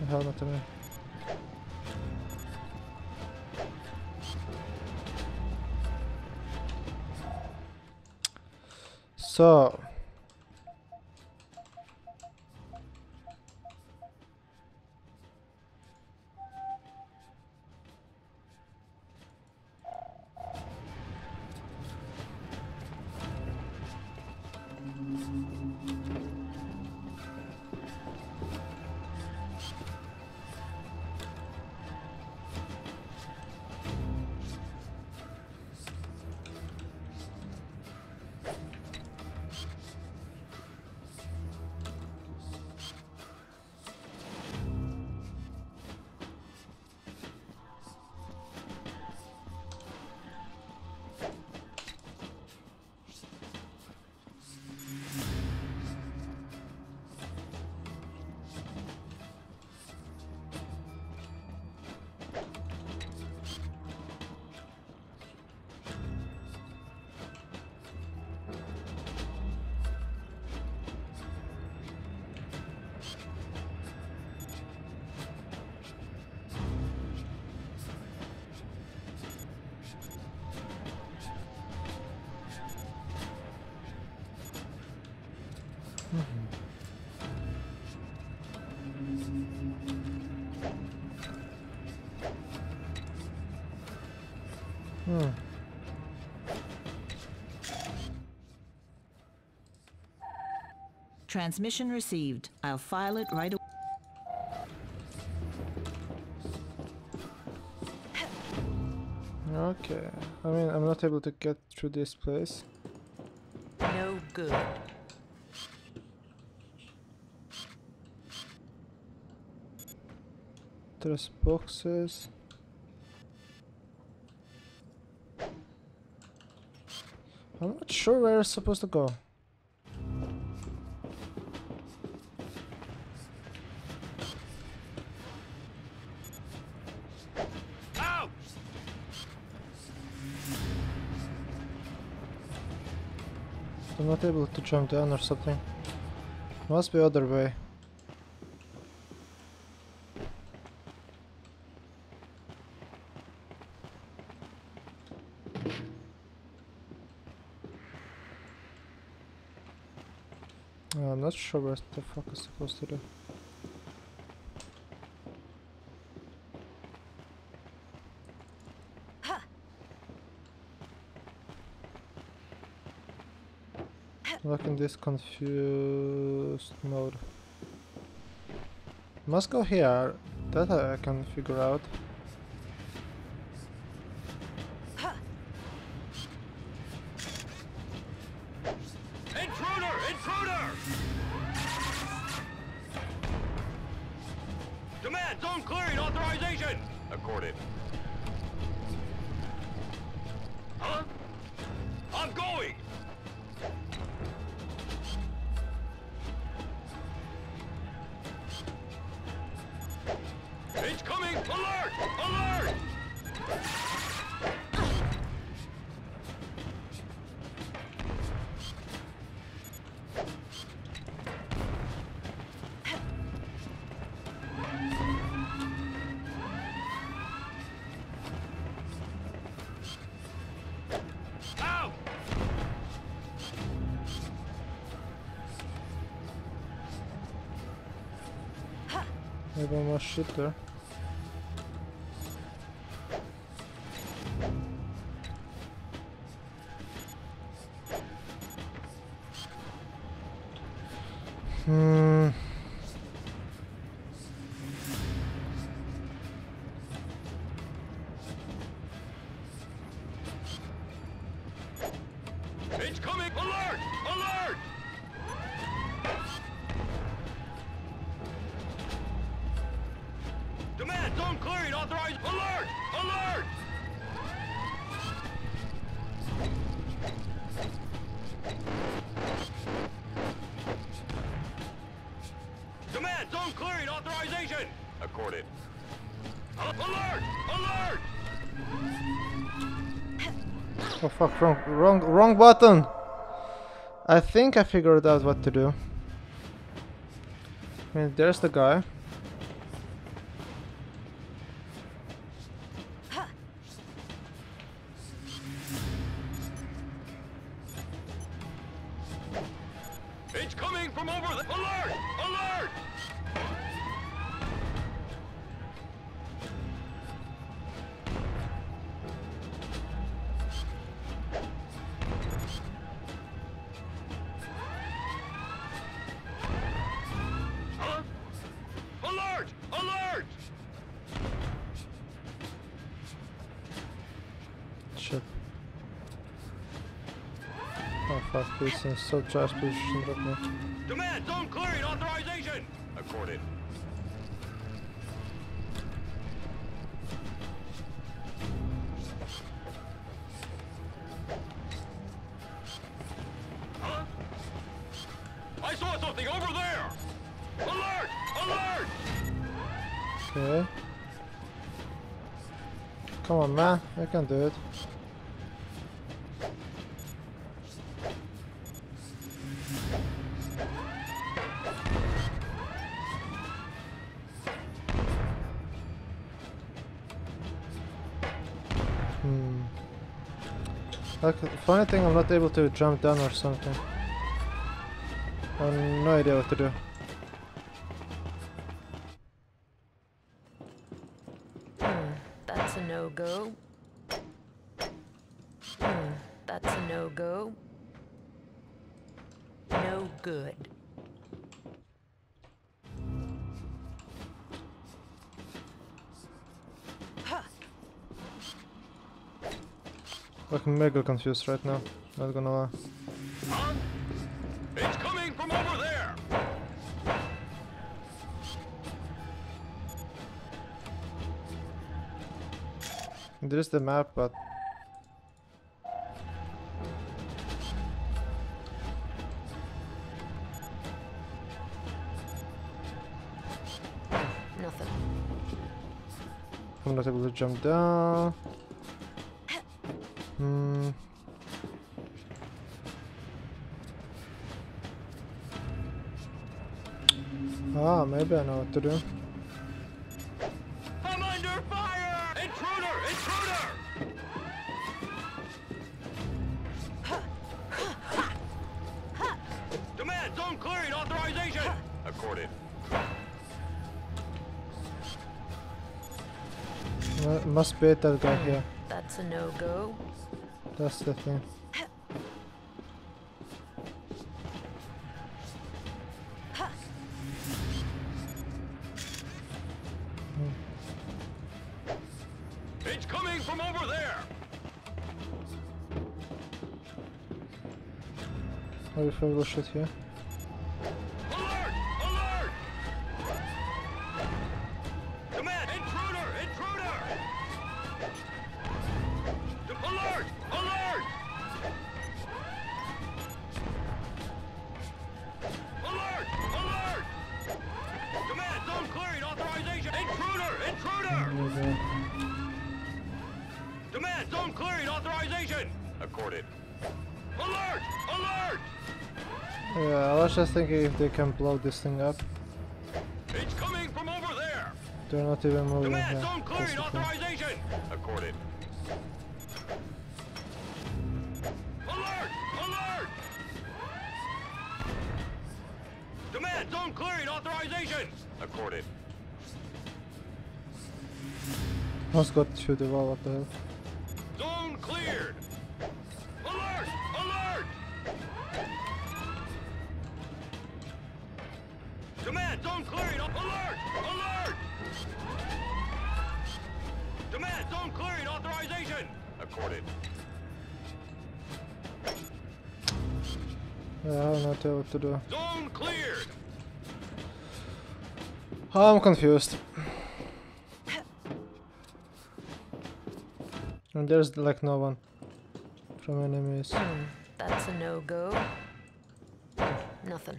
The helmet away. So Transmission received. I'll file it right away. Okay. I mean, I'm not able to get through this place. No good. There's boxes. I'm not sure where I'm supposed to go. I'm not able to jump down or something. Must be other way. I'm not sure what the fuck is supposed to do. Look in this confused mode. Must go here. That I can figure out. Intruder! Intruder! Demand zone clearing authorization. Accorded. Huh? I'm going. It's coming! Alert! Alert! I have more shit there. It's coming! Alert! Alert! Demand zone clearing authorized! Alert! Alert! Demand zone clearing authorization! Accorded. Alert! Alert! Oh fuck, wrong button! I think I figured out what to do. I mean, there's the guy. It's coming from over the— Alert! Alert! Oh fuck, this is so trash position right now. Demand zone clearing authorization! Accorded. Huh? I saw something over there! Alert! Alert! Okay. Come on, man, I can do it. Like, funny thing, I'm not able to jump down or something. I have no idea what to do. That's a no-go. That's a no-go. No good. Like mega confused right now, not gonna lie. Huh? It's coming from over there. There is the map, but nothing. I'm not able to jump down. Ah, maybe I know what to do. I'm under fire! Intruder! Intruder! Demand zone clearing authorization! Accorded. Must be that guy here. That's a no-go. That's the thing. It's coming from over there. Are you full of shit here? Alert! Alert! Command! Intruder! Intruder! Alert! Alert! Alert! Alert! Command! Zone clearing authorization! Intruder! Intruder! Demand zone clearing authorization! Accorded. Alert! Alert! Yeah, I was just thinking if they can blow this thing up. It's coming from over there! They're not even moving. Demand zone clearing authorization! Accorded. Alert! Alert! Demand zone clearing authorization! Accorded. I almost got through the wall, what the hell? Zone cleared! Alert! Alert! Demand zone clearing! Alert! Alert! Demand zone clearing authorization! Accorded. Yeah, I don't know what to do. Zone cleared! I'm confused. And there's like no one from enemies. That's a no-go. Nothing.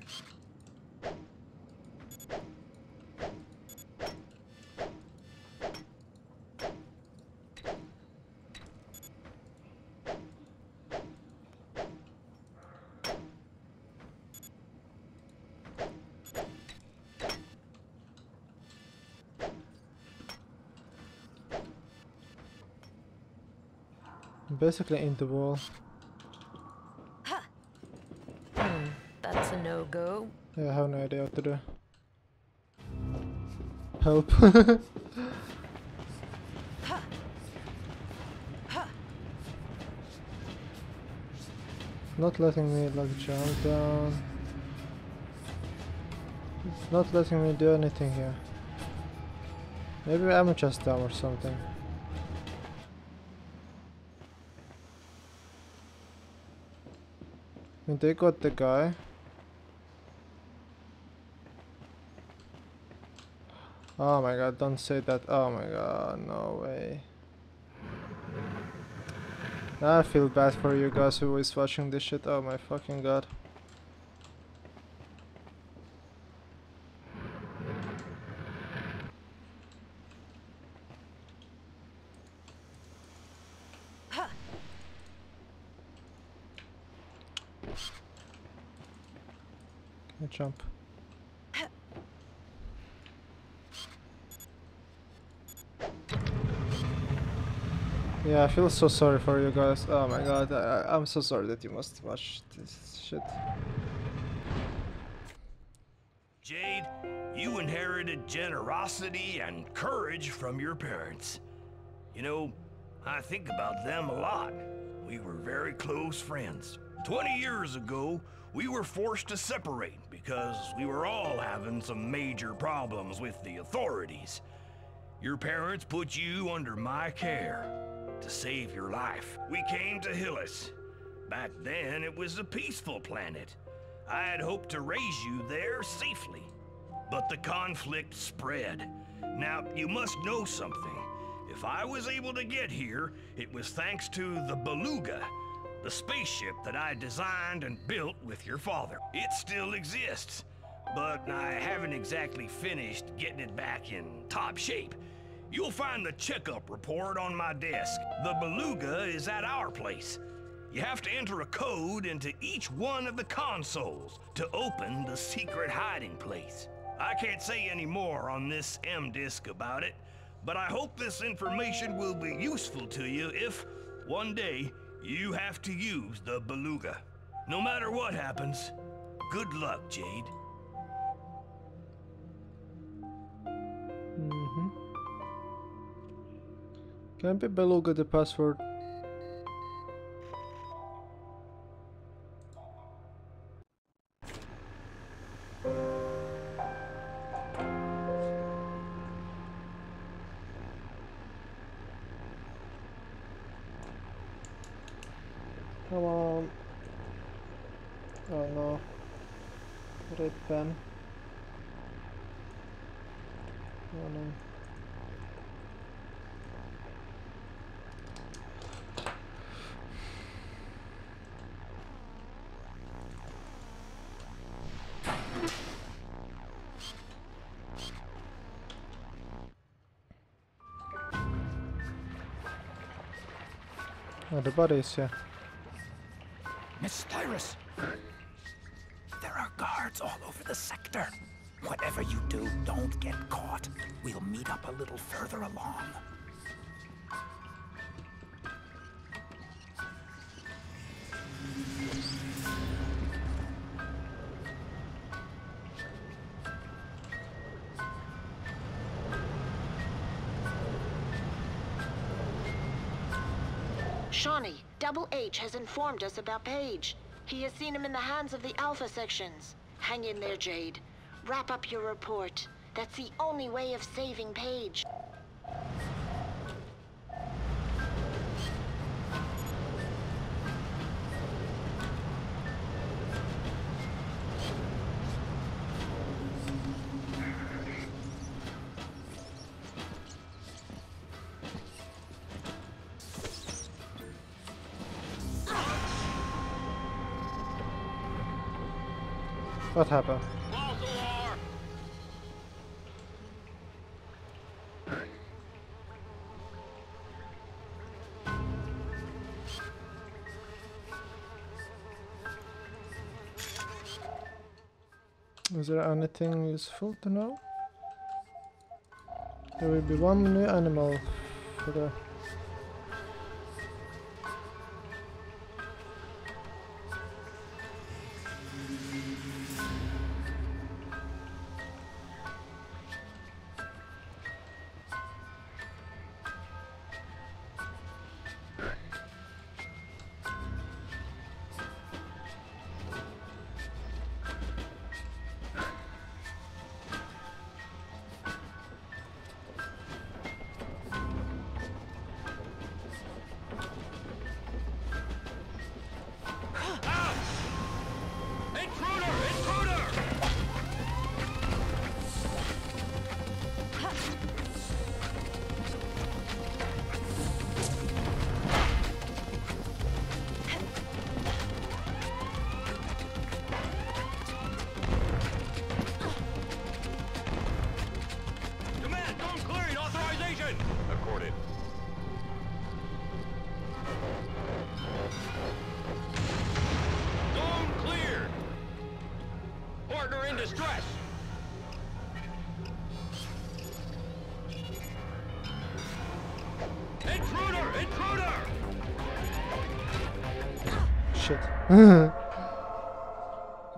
Basically in the wall. That's a no-go. Yeah, I have no idea what to do. Help. Not letting me like jump down. It's not letting me do anything here. Maybe I'm just down or something. They got the guy. Oh my god, don't say that. Oh my god, no way. I feel bad for you guys who is watching this shit. Oh my fucking god. Jump. Yeah, I feel so sorry for you guys. Oh my god, I'm so sorry that you must watch this shit. Jade, you inherited generosity and courage from your parents. You know, I think about them a lot. We were very close friends. 20 years ago, we were forced to separate because we were all having some major problems with the authorities. Your parents put you under my care to save your life. We came to Hyllis. Back then, it was a peaceful planet. I had hoped to raise you there safely, but the conflict spread. Now, you must know something. If I was able to get here, it was thanks to the Beluga, the spaceship that I designed and built with your father. It still exists, but I haven't exactly finished getting it back in top shape. You'll find the checkup report on my desk. The Beluga is at our place. You have to enter a code into each one of the consoles to open the secret hiding place. I can't say any more on this M-Disc about it, but I hope this information will be useful to you if, one day, you have to use the Beluga. No matter what happens, good luck, Jade. Mm-hmm. Can be Beluga the password? Come on. Oh no. Red pen. Oh no. Oh, the body is here. Miss Iris, there are guards all over the sector. Whatever you do, don't get caught. We'll meet up a little further along. Shawnee, Double H has informed us about Paige. He has seen him in the hands of the Alpha sections. Hang in there, Jade. Wrap up your report. That's the only way of saving Paige. What happened? Is there anything useful to know? There will be one new animal for the...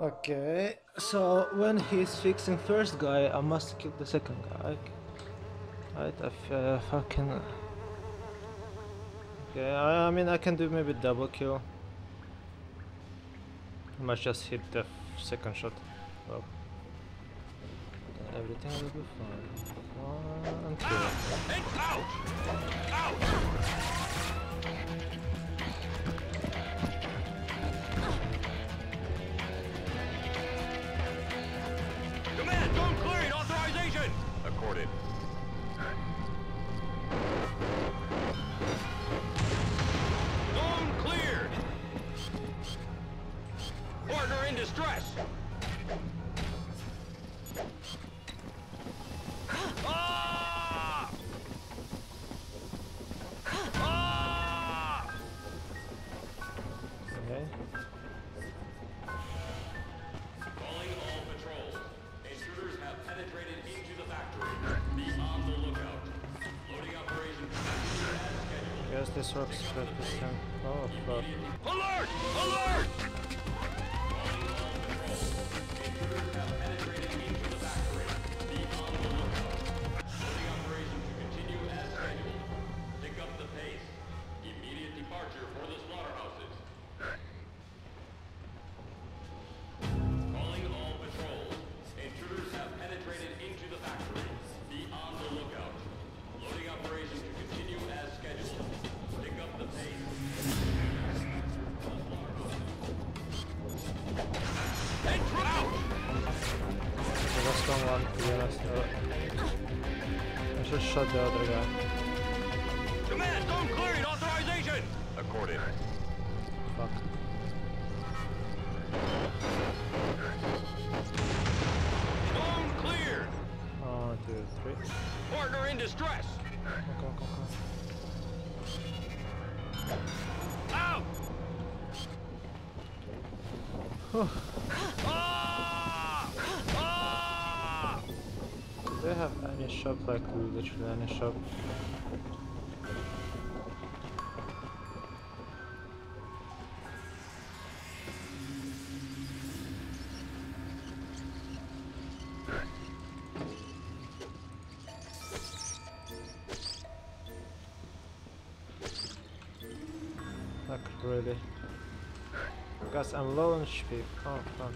Okay, so when he's fixing first guy, I must kill the second guy. Right, I fucking... Okay, I mean I can do maybe double kill. I must just hit the second shot. Well, everything will be fine. One, two. Out! Out! Command, zone cleared. Authorization accorded. Zone cleared. Partner in distress. This works for this time. Oh fuck. Alert! Alert! Pick up the pace. Immediate departure for the slaughterhouses. Calling all patrols. Intruders have penetrated into the factory. Be on the lookout. Loading operations to continue as scheduled. Pick up the pace. And out! I lost one, to be honest. I just shot the other guy. Command, zone cleared, authorization! Accorded. Fuck. Zone cleared! 1, 2, 3. Partner in distress! Go. Out! Do they have any shop? Like literally any shop? Really? Because I'm low on HP. Oh fuck.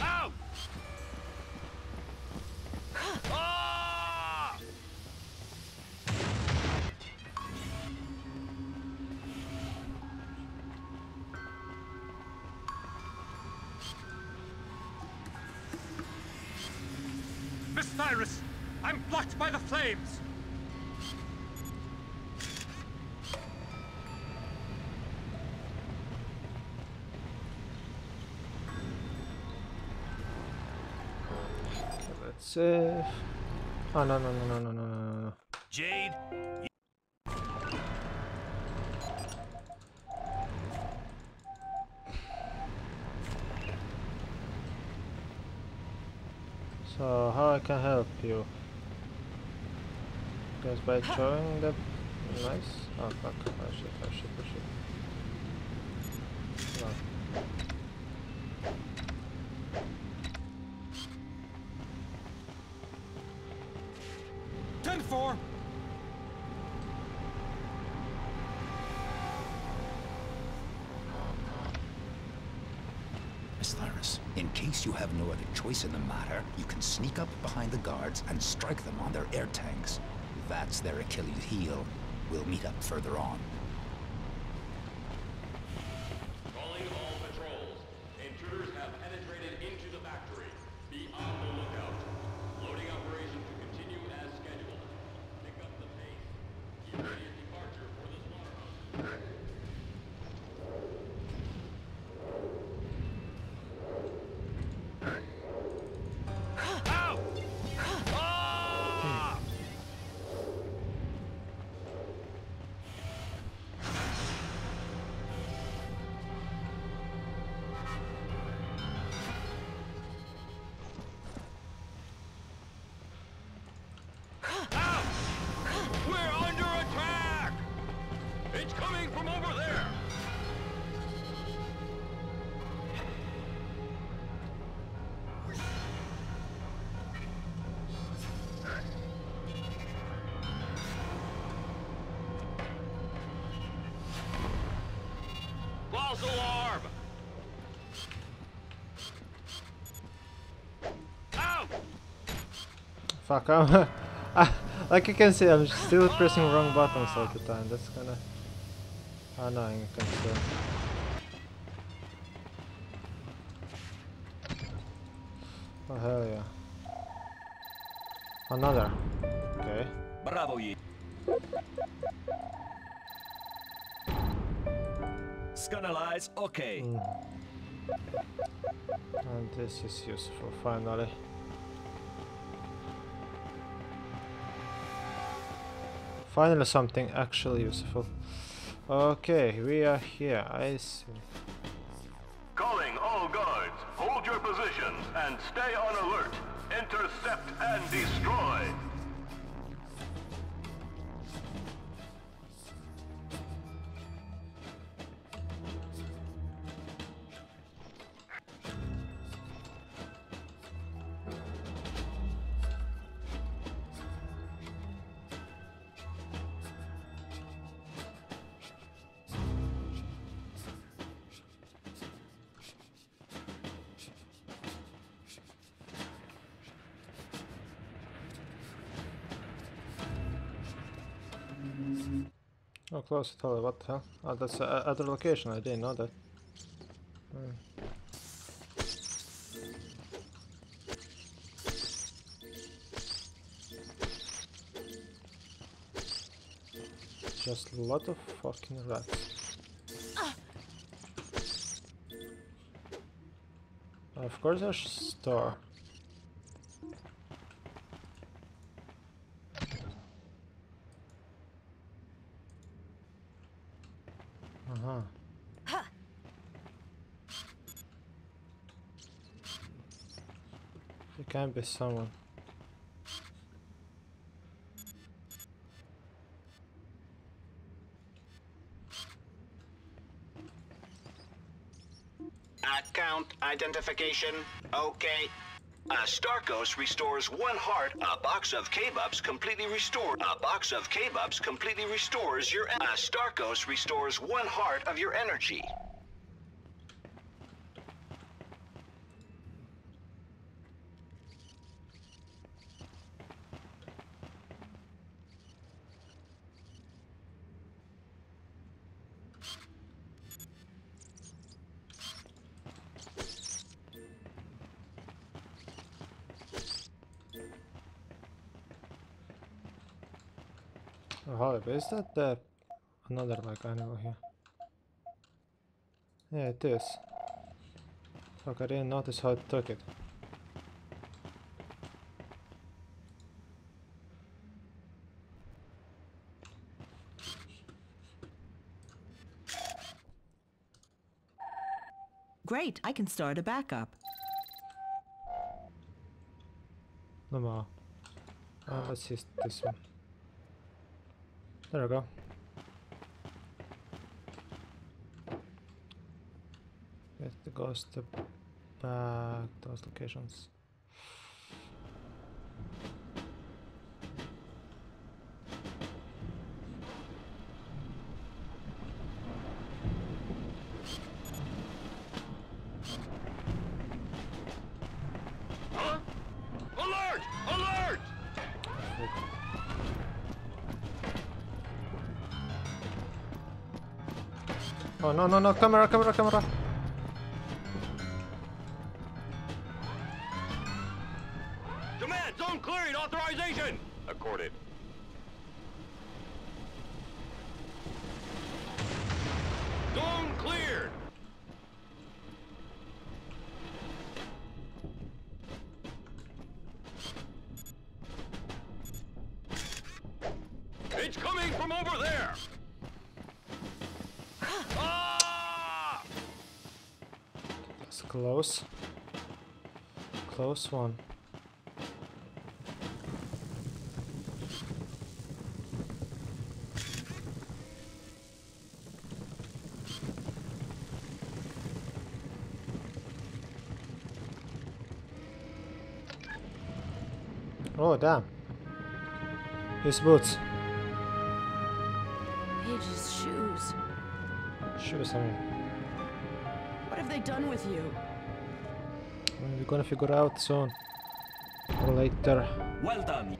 Ow! Ah! Iris, I'm blocked by the flames! Okay, let's save. Oh no. Jade! So how I can help you? Just by throwing the nice. Oh fuck! I should push it. Come on. 10-4. In case you have no other choice in the matter, you can sneak up behind the guards and strike them on their air tanks. That's their Achilles heel. We'll meet up further on. Calling all patrols. Intruders have penetrated into the factory. Be on the lookout. Loading operation to continue as scheduled. Pick up the pace. Immediate departure for the slaughterhouse. alarm! Ow! Fuck, like you can see, I'm still pressing wrong buttons all the time. That's kinda annoying, I can see. Oh, hell yeah. Another. Okay. Bravo, ye. Scanalize, okay. And this is useful, finally. Finally something actually useful. Okay, we are here, I see. Calling all guards, hold your positions and stay on alert. Intercept and destroy. No close at all, what the hell? Oh, that's another location, I didn't know that. Just a lot of fucking rats. Of course there's a store. Can't be someone. Account identification. Okay. Starkos restores one heart. A box of K-Bups completely restored. A box of K-Bups completely restores your. Starkos restores one heart of your energy. Oh, is that another like animal here? Yeah, it is. Fuck, I didn't notice how it took it. Great, I can start a backup. No more. Let's see this one. There we go. Get the ghost back to those locations. Oh no no no, camera camera camera. Demand zone clearing authorization. Accorded. Zone cleared. It's coming from over there. Close. Close one. Oh, damn. His boots. Page's shoes. Shoes, I mean. What have they done with you? We're gonna figure out soon or later. Well done.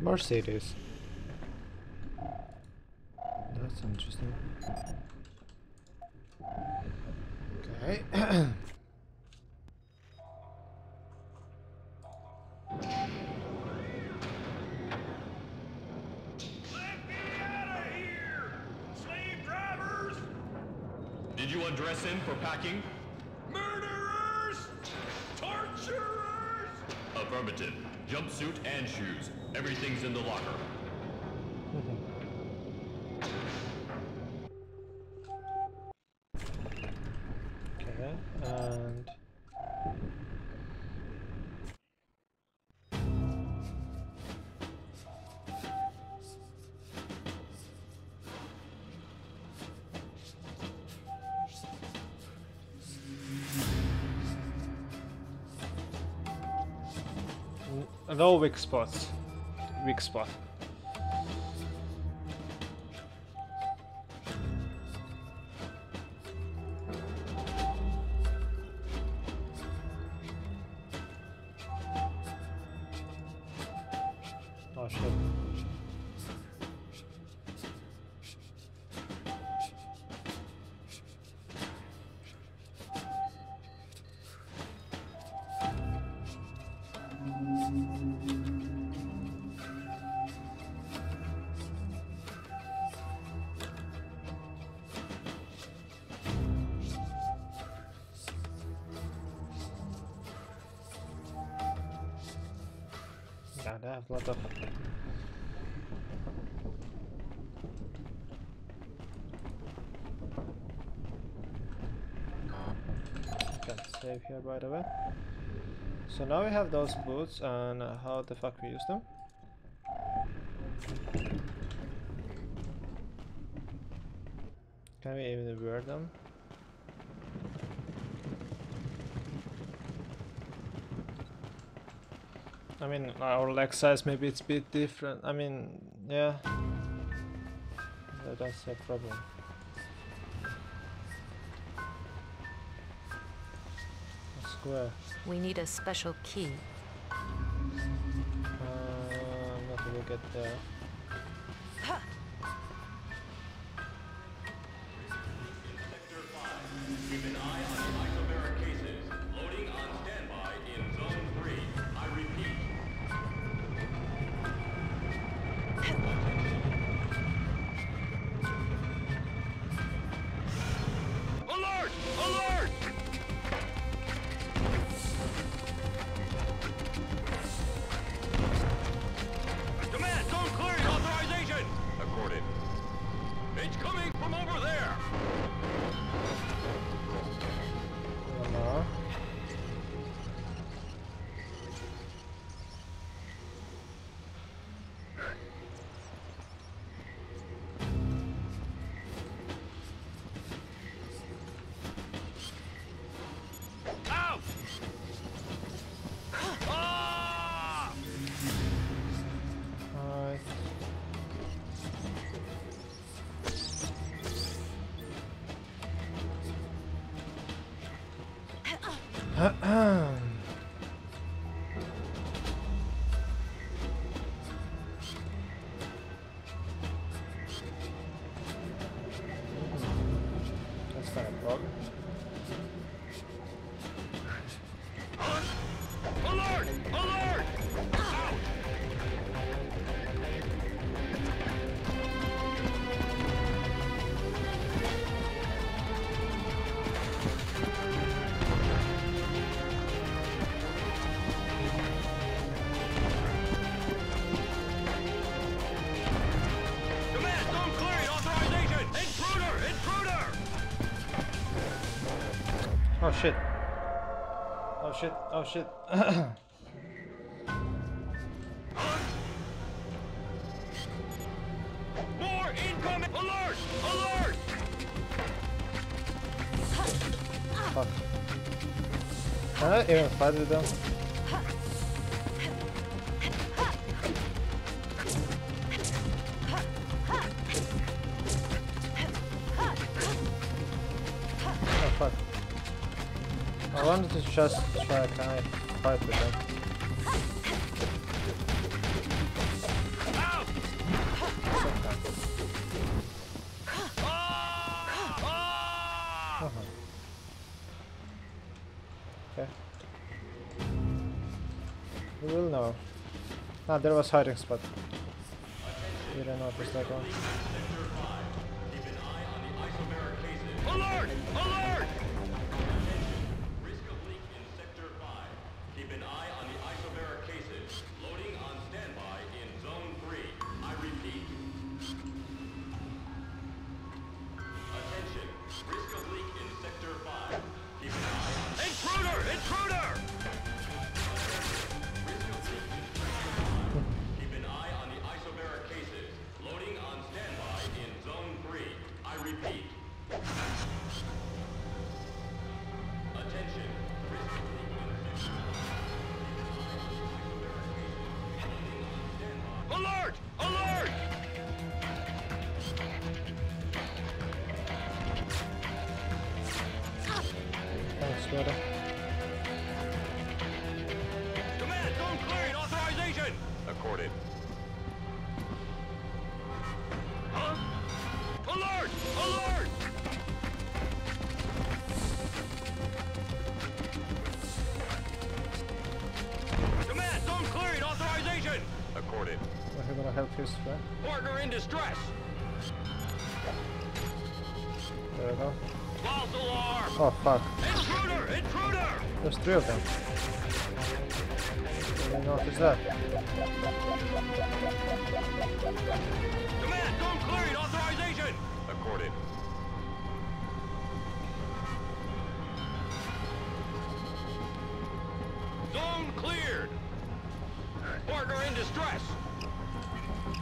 Mercedes. That's interesting. Okay. Let me out of here! Slave drivers! Did you undress him for packing? Murderers! Torturers! Affirmative. Jumpsuit and shoes. Everything's in the locker. Okay, and... No weak spots. Weak spot. Oh shit. I have a lot of can save here by the way. So now we have those boots and how the fuck we use them. Can we even wear them? I mean, our leg size, maybe it's a bit different. I mean, yeah, that's a problem. Square. We need a special key. I'm not gonna get there. shit. Oh shit, oh shit. More incoming! Alert! Alert! Fuck. Can I even fight with them? I wanted to just try to kind of fight with them. Uh-huh. Okay. We will know. Ah, there was hiding spot. We don't know if it's that one. Alert! Alert! Partner in distress. There we go. False alarm. Oh fuck. Intruder! Intruder! There's three of them. I don't know if it's that. Command, zone cleared. Authorization. Accorded. Zone cleared. Partner in distress.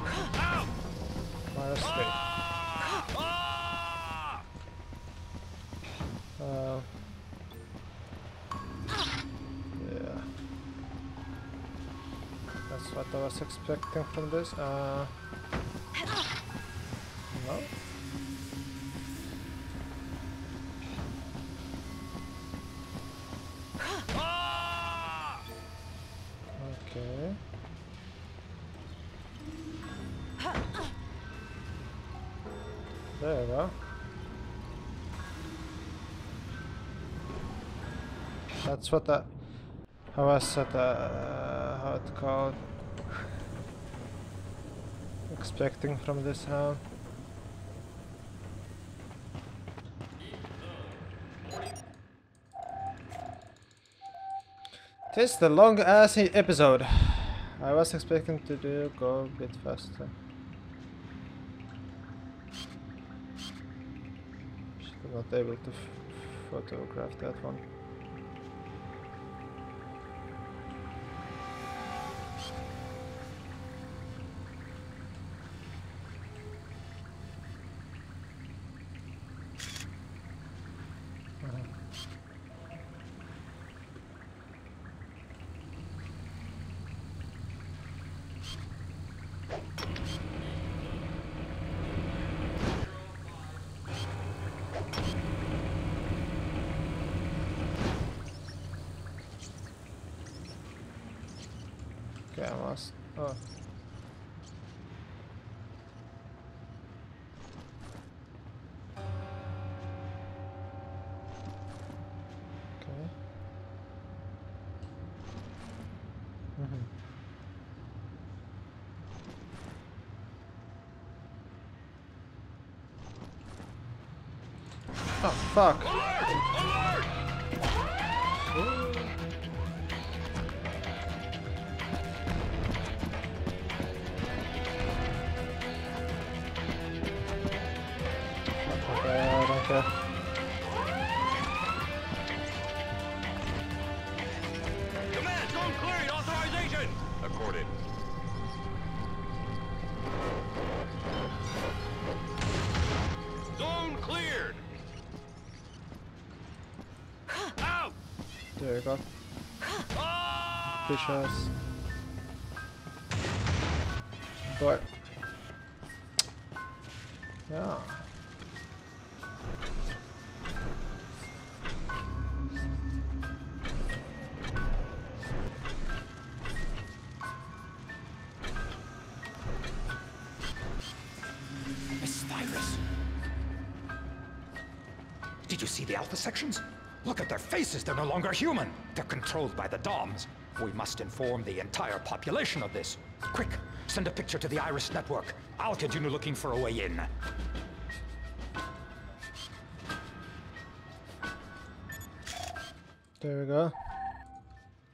Ow! Oh, that's great. Yeah. That's what I was expecting from this. No. Okay. There we go. That's what the... How was that? How it called? Expecting from this round. This is the long ass episode. I was expecting to go a bit faster. Not able to photograph that one. Oh. Okay. Oh fuck. push us. But yeah. Mrs. Iris, did you see the Alpha sections? Look at their faces, they're no longer human. They're controlled by the Doms. We must inform the entire population of this. Quick, send a picture to the Iris Network. I'll continue looking for a way in. There we go.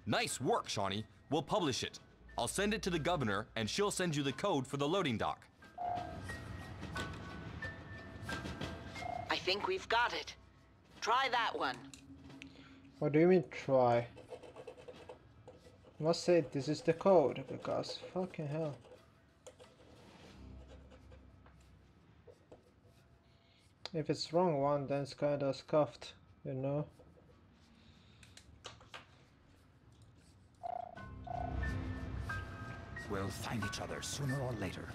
Nice work, Shawnee. We'll publish it. I'll send it to the governor, and she'll send you the code for the loading dock. I think we've got it. Try that one. What do you mean try? I must say this is the code because fucking hell. If it's wrong one, then it's kinda scuffed, you know? We'll find each other sooner or later.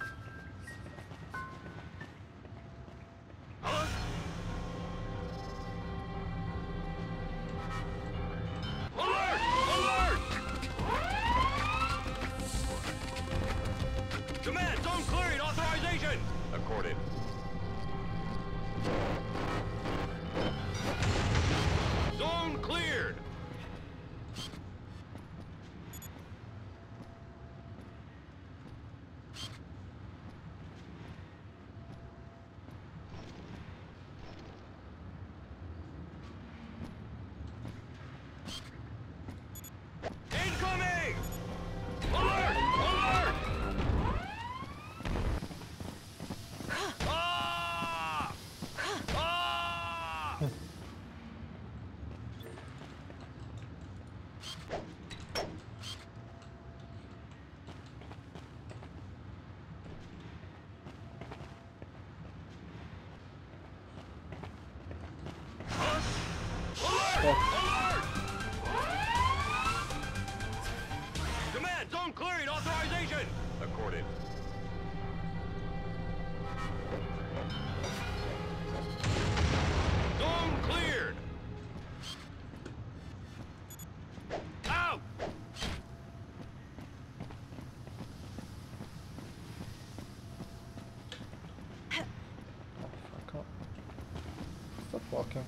Walking,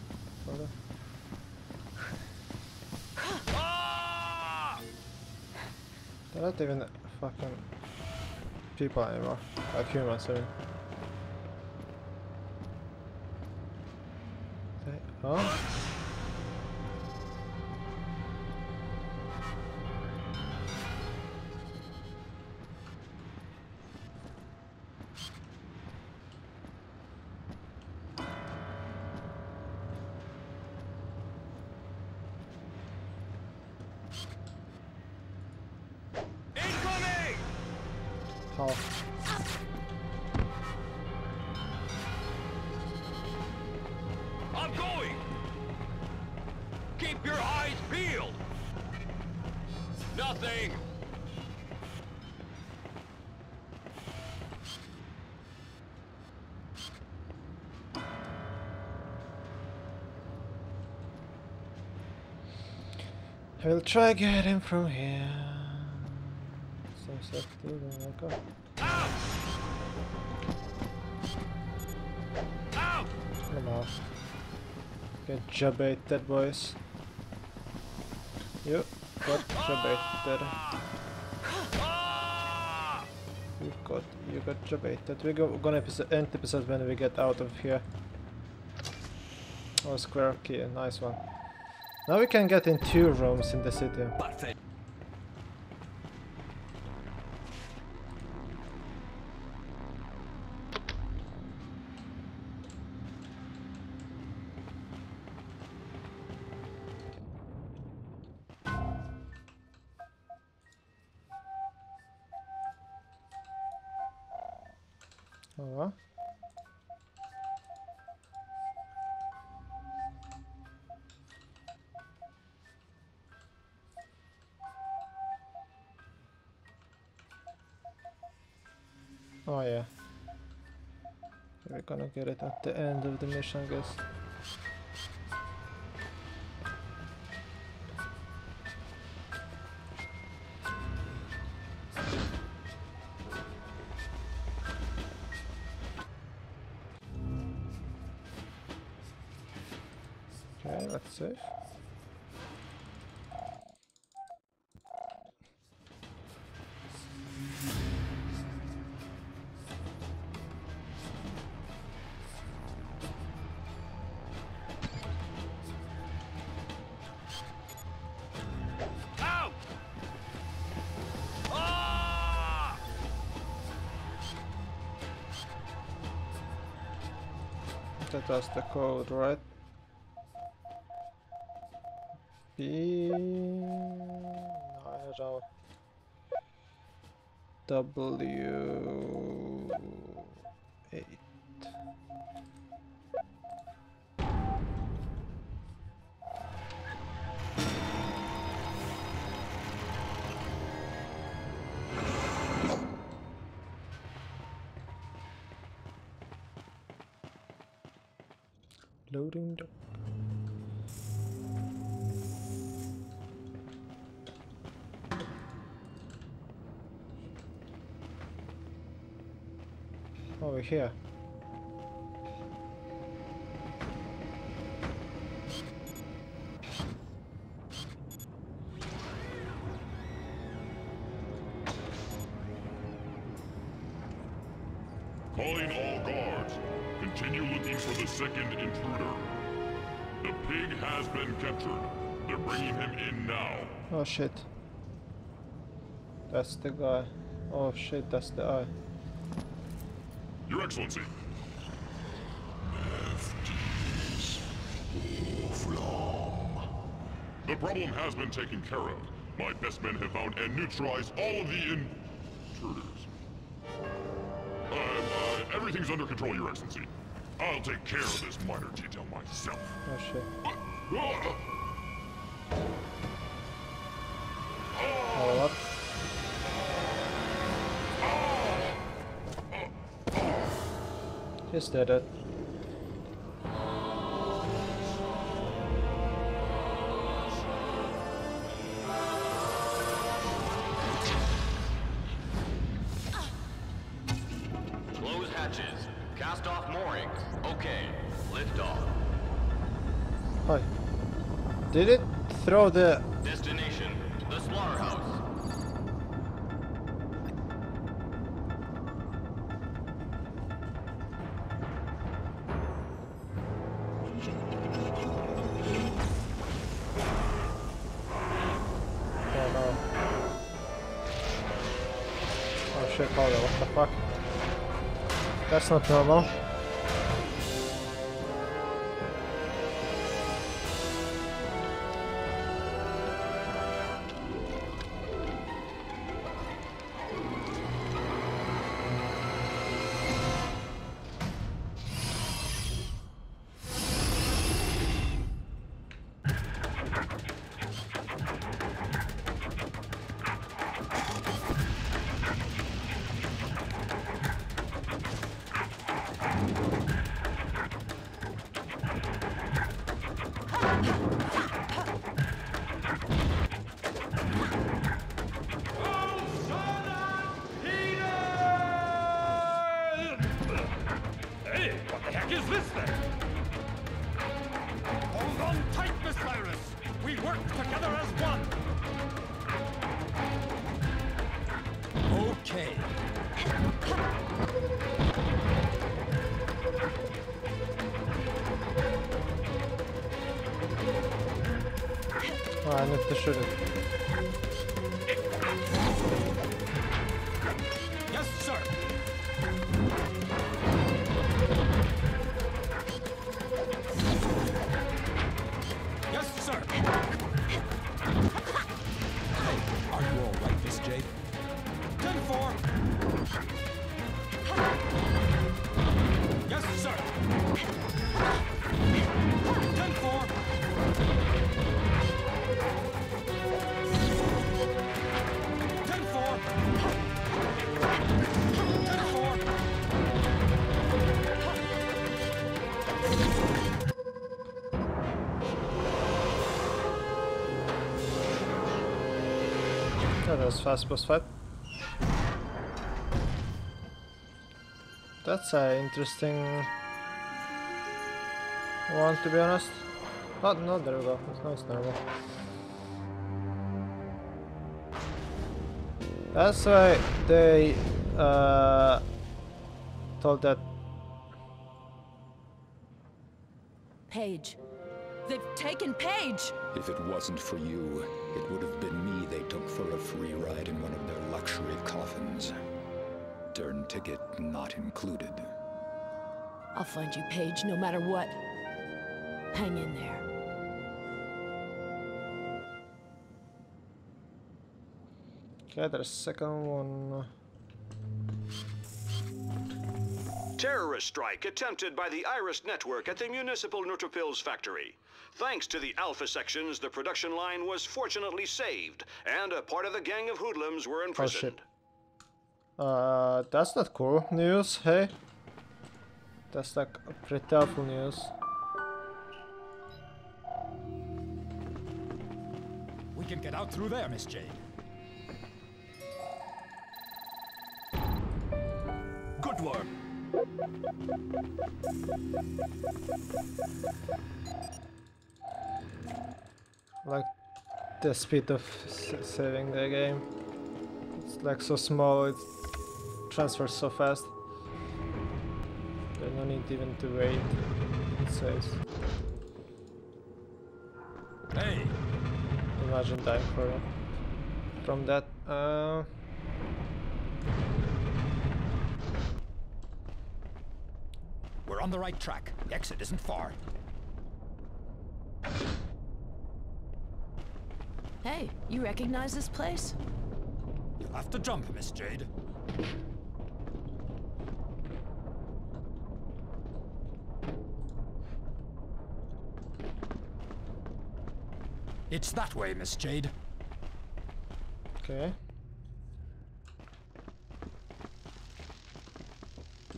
brother. They're not even fucking people anymore. Like humans, I mean. They are. We'll try to get him from here. So safe to do that, oh god. Ow! Ow! Come on. Get jabaited, boys. You got jabaited. You got jabaited. We're gonna end the episode when we get out of here. Oh, square key, nice one. Now we can get in two rooms in the city. Perfect. Oh yeah. We're gonna get it at the end of the mission, I guess. Okay, let's save. That was the code, right? I don't know. W8. Loading dock. Over here. Calling all guards. Continue looking for the second intruder. The pig has been captured. They're bringing him in now. Oh shit. That's the guy. Oh shit, that's the eye. Your Excellency. The problem has been taken care of. My best men have found and neutralized all of the intruders. Everything's under control, Your Excellency. I'll take care of this minor detail myself. Oh shit. Hold up. Just did it. Close hatches. Cast off moorings. Okay. Lift off. Hi. Did it throw the destination? The slaughterhouse. Fuck. That's not normal. That was fast boss fight. That's an interesting one, to be honest. Oh no, there we go. That's nice, normal. That's why they told that. Paige. They've taken Paige! If it wasn't for you, it would have been me they took for a free ride in one of their luxury coffins. Turn ticket not included. I'll find you, Paige, no matter what. Hang in there. Okay, there's a second one. Terrorist strike attempted by the Iris Network at the municipal Nutropils factory. Thanks to the Alpha sections, the production line was fortunately saved, and a part of the gang of hoodlums were imprisoned. Oh, that's not cool news, hey? That's like pretty awful news. We can get out through there, Miss Jane. Good work. Like the speed of saving the game. It's like so small, it transfers so fast. There's no need even to wait, it says. Hey! Imagine dying for it. From that We're on the right track. The exit isn't far. Hey, you recognize this place? You'll have to jump, Miss Jade. It's that way, Miss Jade. Okay.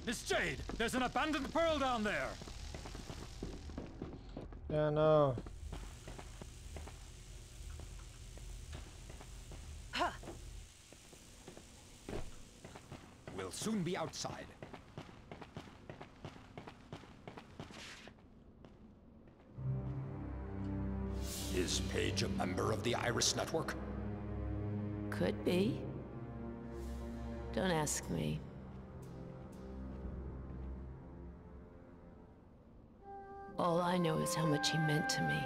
Miss Jade, there's an abandoned pearl down there. Yeah, no. Huh. We'll soon be outside. Is Paige a member of the Iris Network? Could be. Don't ask me. All I know is how much he meant to me.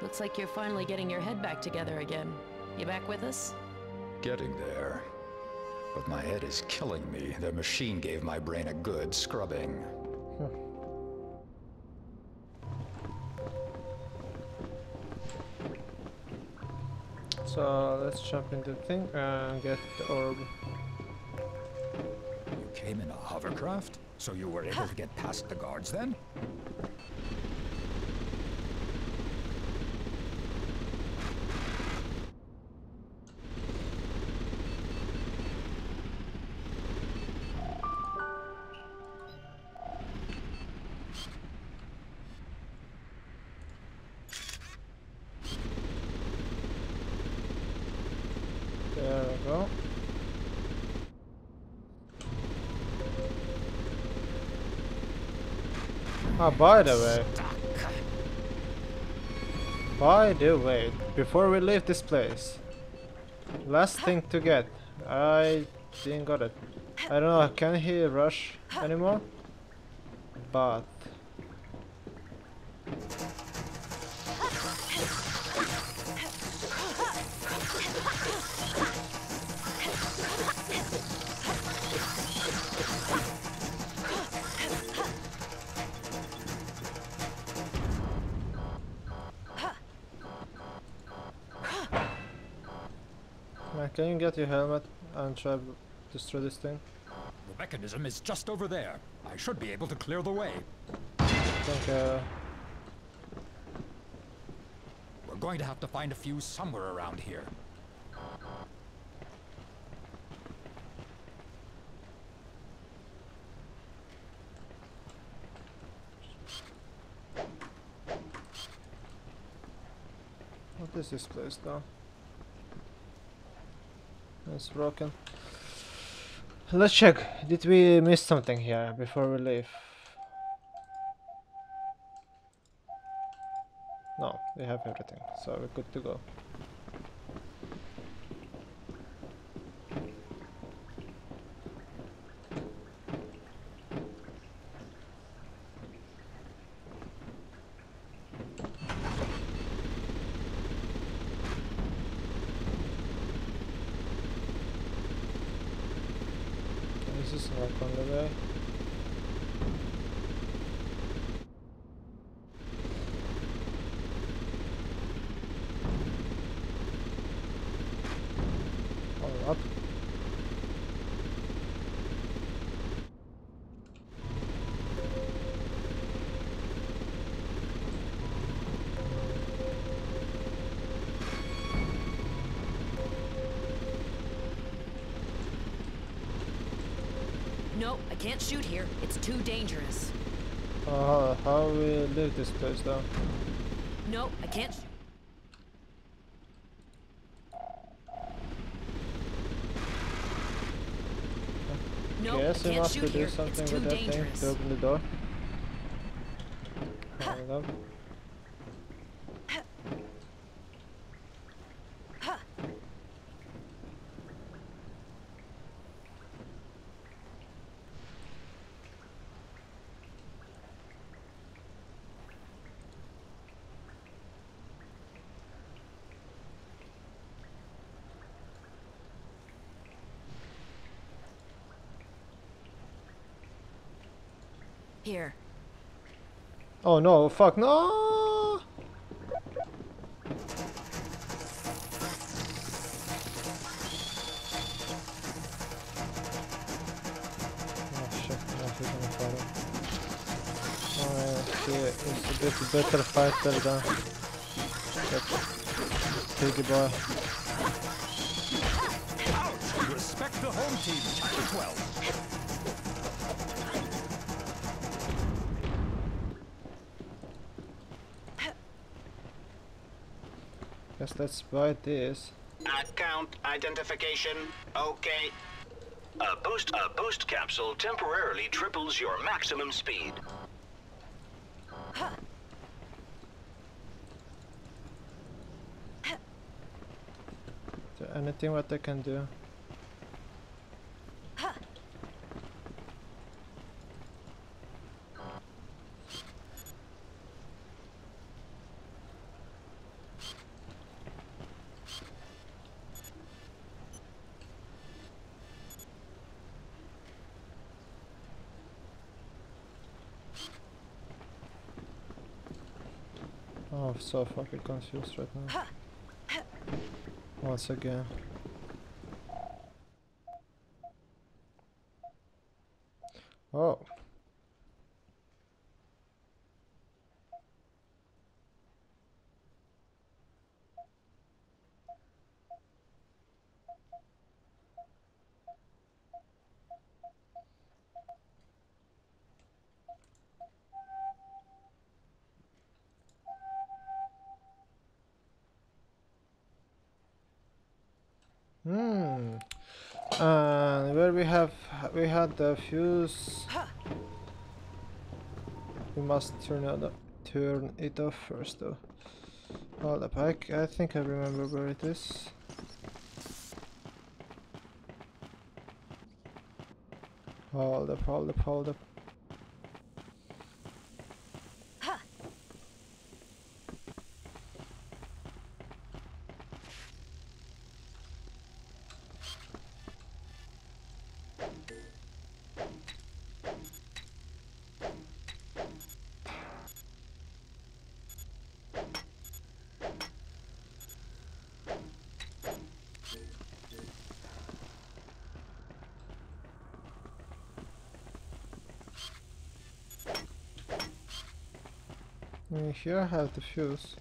Looks like you're finally getting your head back together again. You back with us? Getting there. But my head is killing me. The machine gave my brain a good scrubbing. So let's jump into the thing and get the orb. You came in a hovercraft? So you were able to get past the guards then? There we go. Ah, by the way, before we leave this place, last thing to get, I didn't got it. I don't know, can he rush anymore? But can you get your helmet and try to destroy this thing? The mechanism is just over there. I should be able to clear the way. I think, we're going to have to find a few somewhere around here. What is this place now? It's broken. Let's check. Did we miss something here before we leave? No, we have everything, so we're good to go. No, I can't shoot here. It's too dangerous. How we leave this place though? No, I can't shoot. No, yes, I can't shoot here. It's too dangerous. To open the door. Hold up. Here. Oh no, fuck no. Oh shit, no, he's gonna fight it. Oh yeah, it's a bit better fighter than that piggy boy. Out! Respect the home team, chapter 12. Let's buy this. Account identification. Okay. A boost capsule temporarily triples your maximum speed. Is there anything what I can do? I'm so fucking confused right now. Once again. Oh. Where we had the fuse. We must turn it off first though. Hold up, I think I remember where it is. Hold up. Here I have the fuse.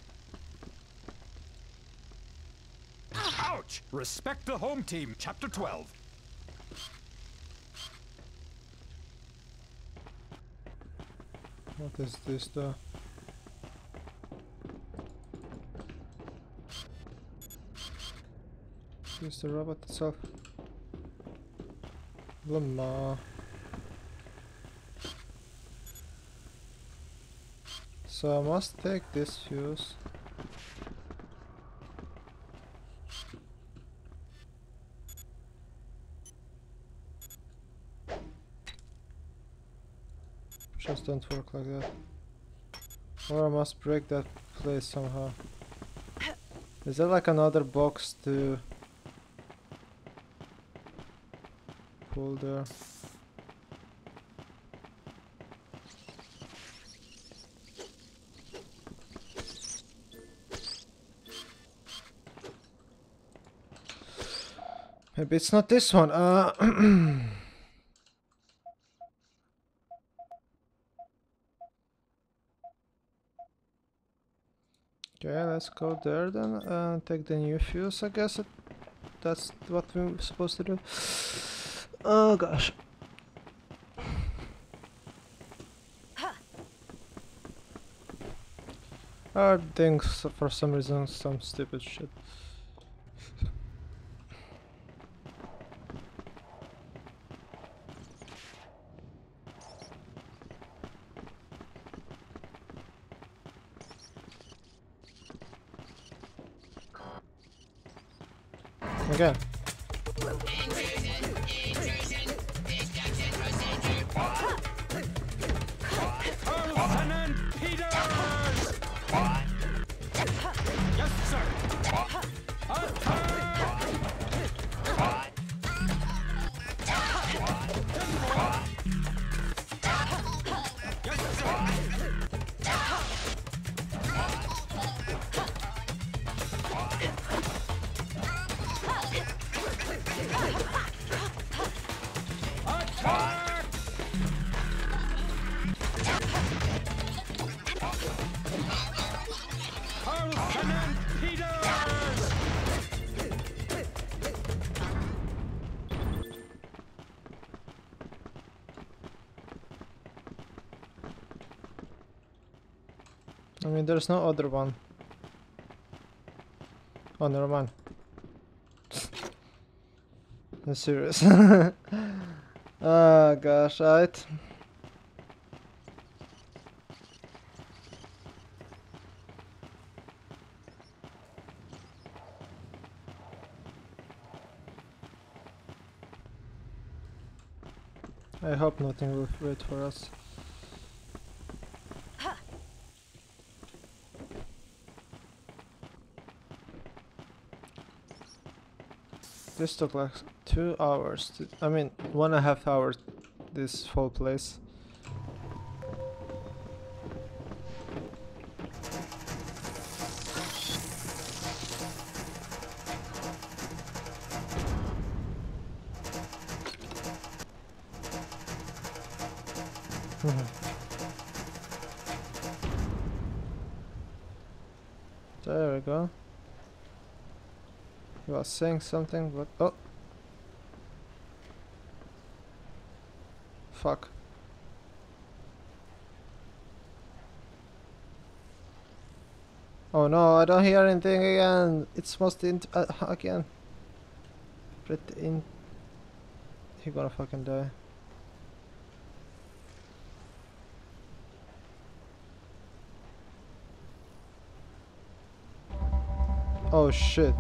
Ouch! Respect the home team, chapter 12. What is this though? use the robot itself. Blah. So I must take this fuse. Just don't work like that. Or I must break that place somehow. Is there like another box to pull there? Maybe it's not this one. Okay, let's go there then and take the new fuse, I guess. That's what we're supposed to do. Oh gosh. I think for some reason some stupid shit. Again. I mean, there's no other one. Oh, never mind. I'm serious. Oh gosh, right. I hope nothing will wait for us. This took like 2 hours. I mean, 1.5 hours. This whole place. There we go. He was saying something, but oh, fuck. Oh no, I don't hear anything again. It's mostly again. He gonna fucking die. Oh shit.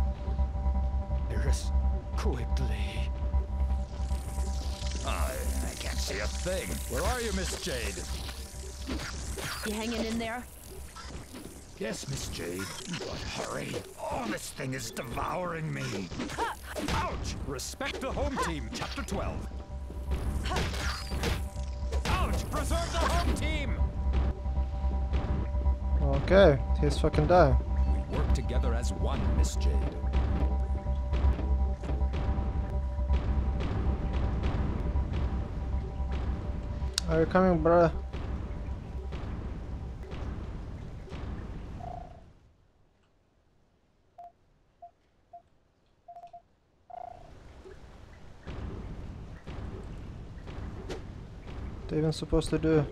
Quickly. I can't see a thing. Where are you, Miss Jade? You hanging in there? Yes, Miss Jade. But hurry. Oh, this thing is devouring me. Ouch! Respect the home team, Chapter 12. Ouch! Preserve the home team! Okay, he's fucking dying. We work together as one, Miss Jade. Are you coming, bruh? What are you even supposed to do?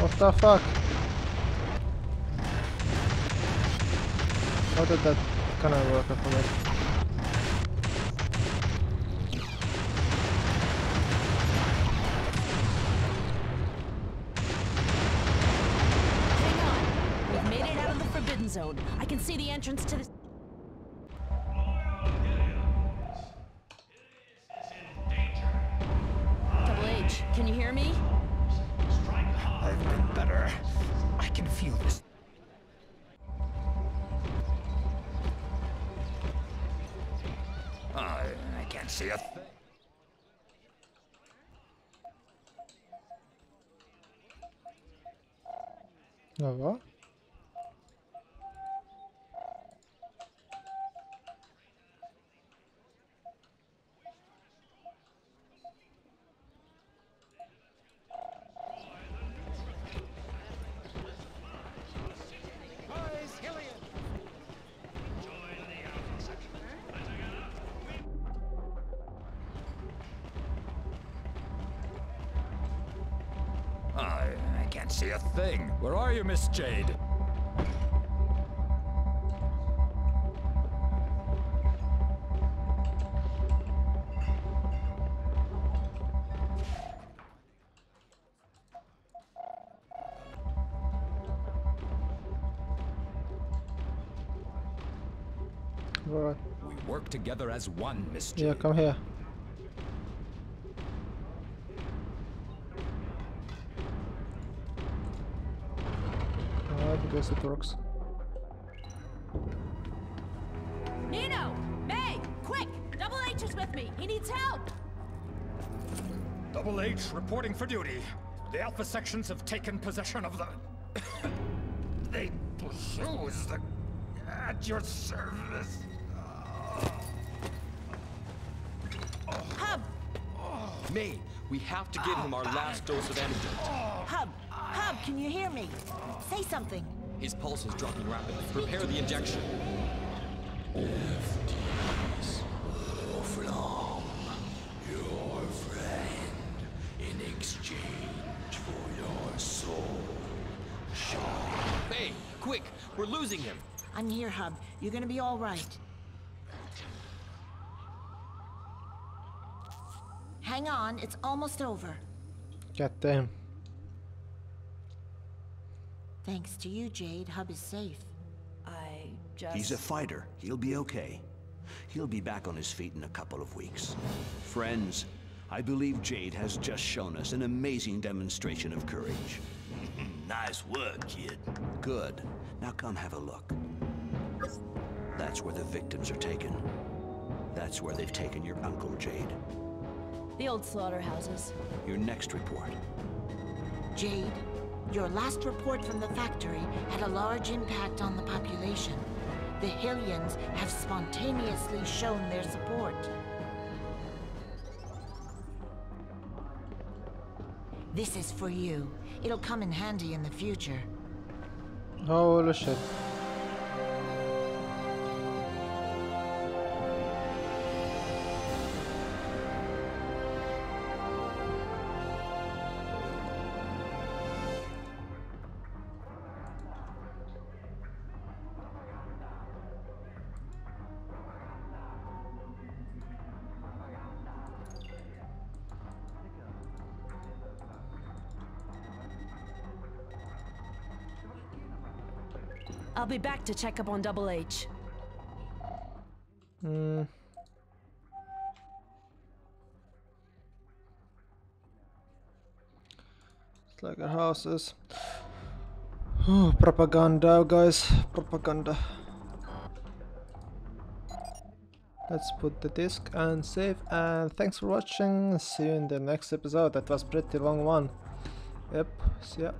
What the fuck? How did that kind of work out for me? I can see the entrance to the... Double H, can you hear me? I've been better. I can feel this. I can't see a thing. Oh, what? See a thing. Where are you, Miss Jade? Right. We work together as one, Miss Jade. Yeah, come here. Because it works. Nino! May! Quick! Double H is with me! He needs help! Double H reporting for duty. The Alpha sections have taken possession of the... they pursue the... at your service. Hub! May, we have to give him our last dose of antidote. Hub! Hub, can you hear me? Say something. His pulse is dropping rapidly. Prepare the injection. FDs overwhelm your friend in exchange for your soul. Sure. Hey, quick! We're losing him. I'm here, Hub. You're gonna be all right. Hang on, it's almost over. Goddamn. Thanks to you, Jade, Hub is safe. He's a fighter. He'll be okay. He'll be back on his feet in a couple of weeks. Friends, I believe Jade has just shown us an amazing demonstration of courage. Nice work, kid. Good. Now come have a look. That's where the victims are taken. That's where they've taken your uncle, Jade. The old slaughterhouses. Your next report. Jade. Your last report from the factory had a large impact on the population. The Hylians have spontaneously shown their support. This is for you. It'll come in handy in the future. Holy shit. I'll be back to check up on Double H. It's like our houses. Oh, propaganda, guys. Propaganda. Let's put the disc and save. And thanks for watching. See you in the next episode. That was pretty long one. Yep. See ya.